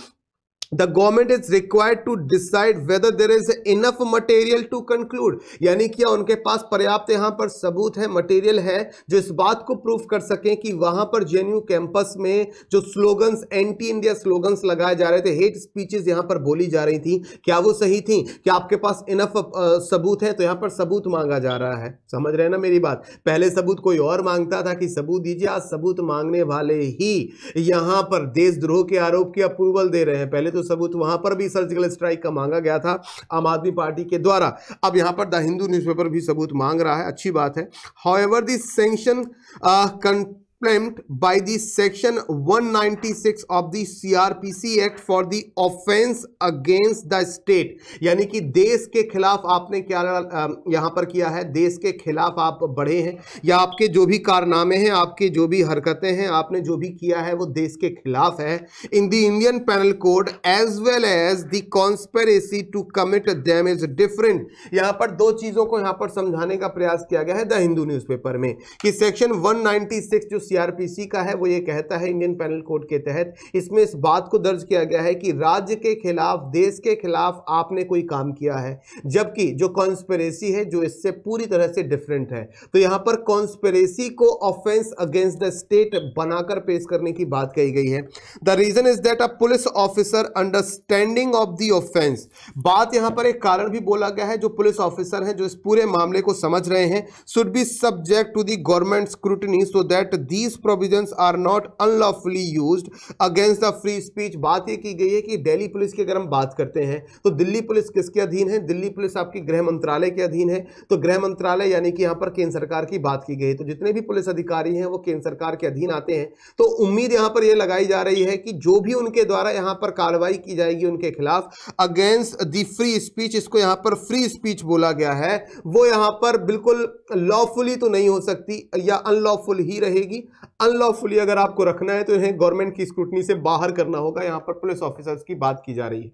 The government is required to decide whether there is enough material to conclude, यानी कि उनके पास पर्याप्त यहाँ पर सबूत है, मटेरियल है, जो इस बात को प्रूफ कर सकें कि वहाँ पर जेएनयू कैंपस में जो स्लोगन्स, एंटी इंडिया स्लोगन्स लगाए जा रहे थे, हेट स्पीचेस यहाँ पर बोली जा रही थी, क्या वो सही थी, क्या आपके पास इनफ सबूत है? तो यहाँ पर सबूत मांगा जा रहा है, समझ रहे हैं ना मेरी बात। पहले सबूत कोई और मांगता था कि सबूत दीजिए, आज सबूत मांगने वाले ही यहाँ पर देशद्रोह के आरोप की अप्रूवल दे रहे हैं। पहले तो सबूत वहां पर भी सर्जिकल स्ट्राइक का मांगा गया था आम आदमी पार्टी के द्वारा, अब यहां पर द हिंदू न्यूज़पेपर भी सबूत मांग रहा है, अच्छी बात है। However the sanction condemned by the Section 196 of the CRPC Act for the offense against the state, यानी कि देश के खिलाफ आपने क्या यहाँ पर किया है, देश के खिलाफ आप बढ़े हैं, या आपके जो भी कारनामे हैं, आपके जो भी हरकतें हैं, आपने जो भी किया है वो देश के खिलाफ है। In the Indian penal code as well as the conspiracy to commit them is different. यहाँ पर दो चीज़ों को यहाँ पर समझाने का प्रयास किया गया है द हिंदू न्यूज़पेपर में कि सेक्शन 196 जो सीआरपीसी का है वो ये कहता है इंडियन पैनल कोड के तहत, इसमें इस बात को दर्ज किया गया है कि राज्य के खिलाफ, देश के खिलाफ आपने कोई काम किया है, जबकि जो कॉन्स्पिरेसी है जो इससे पूरी तरह से डिफरेंट है। तो यहां पर कॉन्स्पिरेसी को ऑफेंस अगेंस्ट द स्टेट बनाकर पेश करने की बात कही गई है। The reason is that a police officer understanding of the offence, बात यहां पर एक कारण भी बोला गया है, जो पुलिस ऑफिसर है जो इस पूरे मामले को समझ रहे हैं should be subject to the government scrutiny so that these provisions are not unlawfully used against the free speech। बात ये की गई है कि दिल्ली पुलिस की अगर हम बात करते हैं तो दिल्ली पुलिस किसके अधीन है? दिल्ली पुलिस आपकी गृह मंत्रालय के अधीन है। तो गृह मंत्रालय यानी कि यहाँ पर केंद्र सरकार की बात की गई, तो जितने भी पुलिस अधिकारी हैं वो केंद्र सरकार के अधीन आते हैं। तो उम्मीद यहाँ पर यह लगाई जा रही है कि जो भी उनके द्वारा यहाँ पर कार्रवाई की जाएगी उनके खिलाफ अगेंस्ट द फ्री स्पीच, इसको यहाँ पर फ्री स्पीच बोला गया है, वो यहाँ पर बिल्कुल लॉफुली तो नहीं हो सकती या अनलॉफुल ही रहेगी। अनलॉफुली अगर आपको रखना है तो इन्हें गवर्नमेंट की स्क्रूटनी से बाहर करना होगा, यहां पर पुलिस ऑफिसर्स की बात की जा रही है।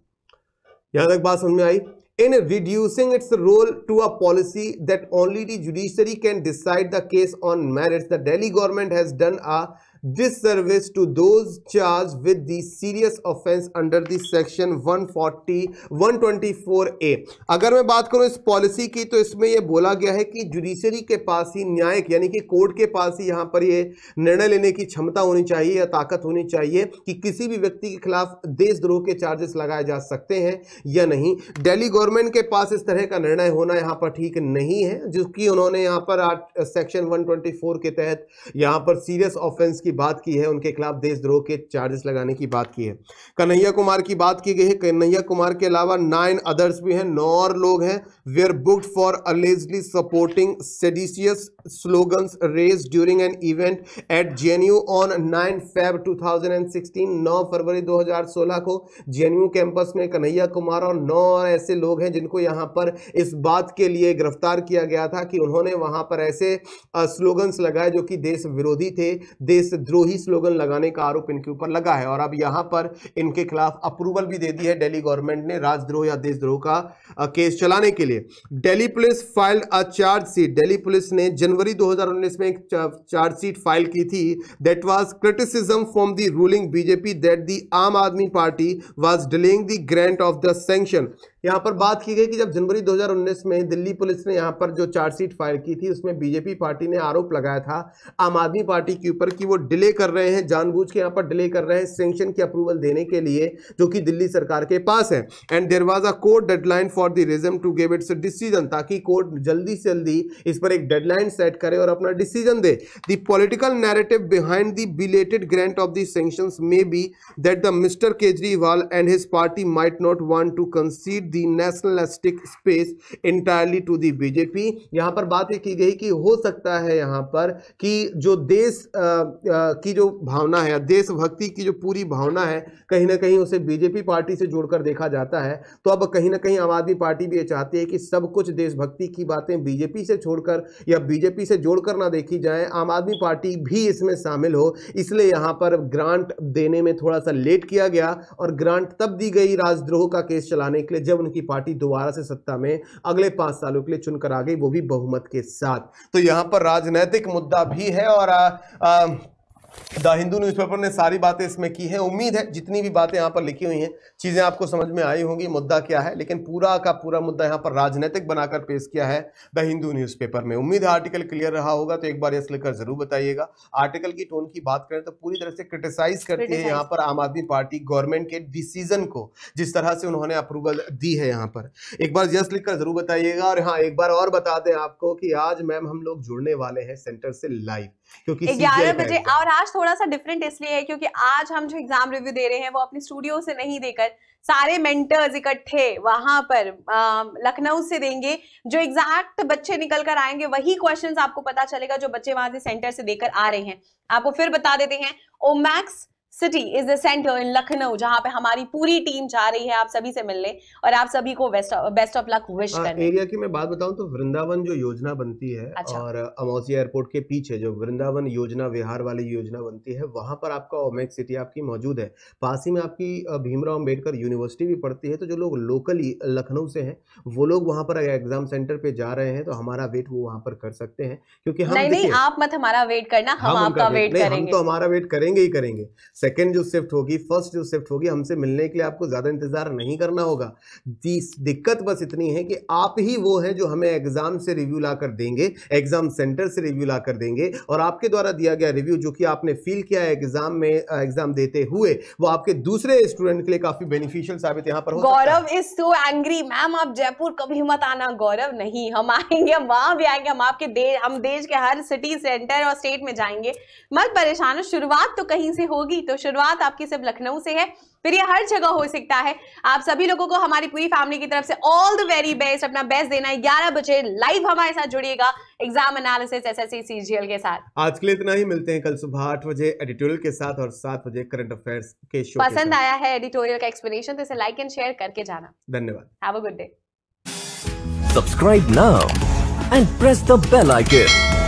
यहां तक बात समझ में आई? In reducing its role to a policy that only the judiciary can decide the case on merits, the Delhi government has done a disservice to those charged with the serious offense under the section 124A। अगर मैं बात करूं इस policy की तो इसमें यह बोला गया है कि जुडिशरी के पास ही न्यायिक यानी कि कोर्ट के पास ही यहां पर यह निर्णय लेने की क्षमता होनी चाहिए या ताकत होनी चाहिए कि किसी भी व्यक्ति के खिलाफ देशद्रोह के चार्जेस लगाए जा सकते हैं या नहीं। दिल्ली गवर्नमेंट के पास इस तरह का निर्णय होना यहां पर ठीक नहीं है, जिसकी उन्होंने यहां पर सेक्शन 124 के तहत यहां पर सीरियस ऑफेंस की बात की है, उनके खिलाफ देशद्रोह के चार्जेस लगाने की बात की है। कन्हैया कुमार की बात की गई है, कन्हैया कुमार के अलावा 9 अदर्स भी हैं, 9 और लोग हैं were booked for allegedly supporting seditious slogans raise during an event at JNU on 9 Feb 2016। 9 फरवरी 2016 को जेएनयू कैंपस में कन्हैया कुमार और 9 ऐसे लोग हैं जिनको यहां पर इस बात के लिए गिरफ्तार किया गया था कि उन्होंने वहां पर ऐसे स्लोगन्स लगाए जो कि देश विरोधी थे, देशद्रोही स्लोगन लगाने का आरोप इनके ऊपर लगा है और अब यहां पर इनके खिलाफ अप्रूवल भी दे दी है दिल्ली गवर्नमेंट ने राजद्रोह या देशद्रोह का केस चलाने के लिए। Delhi police filed a chargesheet, Delhi police ने जनवरी 2019 में एक चार्जशीट फाइल की थी। That was criticism from the ruling BJP that the Aam Aadmi party was delaying the grant of the sanction. यहां पर बात की गई कि जब जनवरी 2019 में दिल्ली पुलिस ने यहां पर जो चार्जशीट फाइल की थी उसमें बीजेपी पार्टी ने आरोप लगाया था आम आदमी पार्टी के ऊपर कि वो डिले कर रहे हैं, जानबूझ के यहां पर डिले कर रहे हैं सैंक्शन की अप्रूवल देने के लिए जो कि दिल्ली सरकार के पास है। And there was a court deadline for the regime to give its decision, ताकि कोर्ट जल्दी से जल्दी इस पर एक डेडलाइन सेट करे और अपना डिसीजन दे। The political narrative behind the belated grant of the sanctions may be that the mister Kejriwal and his party might not want to concede the nationalistic space entirely to the BJP। यहां पर बात ये की गई कि हो सकता है यहां पर कि जो देश की जो भावना है, देशभक्ति की जो पूरी भावना है, कहीं ना कहीं उसे बीजेपी पार्टी से जोड़कर देखा जाता है। तो अब कहीं ना कहीं आम आदमी पार्टी भी ये चाहती है कि सब कुछ देशभक्ति की बातें बीजेपी से छोड़कर या बीजेपी से जोड़कर ना देखी जाए, आम आदमी पार्टी भी इसमें शामिल हो, इसलिए यहां पर ग्रांट देने में थोड़ा सा लेट किया गया और ग्रांट तब दी गई राजद्रोह का केस चलाने के लिए जब उनकी पार्टी दोबारा से सत्ता में अगले 5 सालों के लिए चुनकर आ गई, वो भी बहुमत के साथ। तो यहां पर राजनीतिक मुद्दा भी है और द हिंदू न्यूज़पेपर ने सारी बातें इसमें की हैं। उम्मीद है जितनी भी बातें यहाँ पर लिखी हुई हैं चीज़ें आपको समझ में आई होंगी मुद्दा क्या है, लेकिन पूरा का पूरा मुद्दा यहाँ पर राजनीतिक बनाकर पेश किया है द हिंदू न्यूज़पेपर में। उम्मीद है आर्टिकल क्लियर रहा होगा, तो एक बार यस लेकर जरूर बताइएगा। आर्टिकल की टोन की बात करें तो पूरी तरह से क्रिटिसाइज करती है यहाँ पर आम आदमी पार्टी गवर्नमेंट के डिसीजन को, जिस तरह से उन्होंने अप्रूवल दी है यहाँ पर। एक बार यस लिखकर जरूर बताइएगा। और हाँ, एक बार और बता दें आपको कि आज मैम हम लोग जुड़ने वाले हैं सेंटर से लाइव, क्योंकि 11 बजे, और आज थोड़ा सा डिफरेंट इसलिए है क्योंकि आज हम जो एग्जाम रिव्यू दे रहे हैं वो अपने स्टूडियो से नहीं देकर सारे मेंटर्स इकट्ठे वहां पर लखनऊ से देंगे। जो एग्जैक्ट बच्चे निकल कर आएंगे वही क्वेश्चंस आपको पता चलेगा जो बच्चे वहां से सेंटर से देकर आ रहे हैं। आपको फिर बता देते हैं, Omaxe city is the centre in Lucknow जहां पे हमारी पूरी टीम जा रही है आप सभी से मिलने और आप सभी को बेस्ट ऑफ लक विश करने। एरिया की मैं बात बताऊं तो वृंदावन जो योजना बनती है, अच्छा, और अमौसी एयरपोर्ट के पीछे जो वृंदावन योजना विहार वाली योजना बनती है वहां पर आपका ओमेक्स सिटी आपकी मौजूद है। पास ही में आपकी भीमराव अम्बेडकर यूनिवर्सिटी भी पड़ती है। तो जो लोग लोकली लखनऊ से हैं वो लोग वहाँ पर एग्जाम सेंटर पे जा रहे हैं तो हमारा वेट वो वहाँ पर कर सकते हैं, क्योंकि नहीं आप मत हमारा वेट करना, हम आपका वेट करेंगे। तो हमारा वेट करेंगे ही करेंगे। सेकेंड जो शिफ्ट होगी, फर्स्ट जो शिफ्ट होगी, हमसे मिलने के लिए आपको ज़्यादा इंतज़ार नहीं करना होगा। दिक्कत बस इतनी है कि आप ही वो हैं जो हमें एग्ज़ाम से रिव्यू ला कर देंगे, एग्ज़ाम सेंटर से रिव्यू ला कर देंगे और आपके द्वारा दिया गया रिव्यू जो कि आपने फील किया है एग्ज़ाम में, एग्ज़ाम देते हुए, वो आपके दूसरे स्टूडेंट के लिए काफ़ी बेनिफिशियल साबित यहाँ पर हो। Gaurav is so angry, ma'am आप जयपुर कभी मत आना। गौरव नहीं, हम आएंगे, हम वहाँ भी आएंगे, हम आपके हम देश के हर सिटी सेंटर और स्टेट में जाएंगे। मत परेशान हो, शुरुआत तो कहीं से होगी, तो शुरुआत आपकी सिर्फ लखनऊ से है, फिर ये हर जगह हो सकता है। आप सभी लोगों को हमारी पूरी फैमिली की तरफ से ऑल द वेरी बेस्ट, अपना बेस्ट देना है। 11 बजे लाइव हमारे साथ जुड़िएगा एग्जाम एनालिसिस एसएससी सीजीएल के साथ। आज के लिए इतना ही, मिलते हैं कल सुबह 8 बजे एडिटोरियल के साथ और 7 बजे करंट अफेयर्स के शो। पसंद आया है एडिटोरियल का एक्सप्लेनेशन तो इसे लाइक एंड शेयर करके जाना। धन्यवाद, have a good day. Subscribe now and press the bell icon.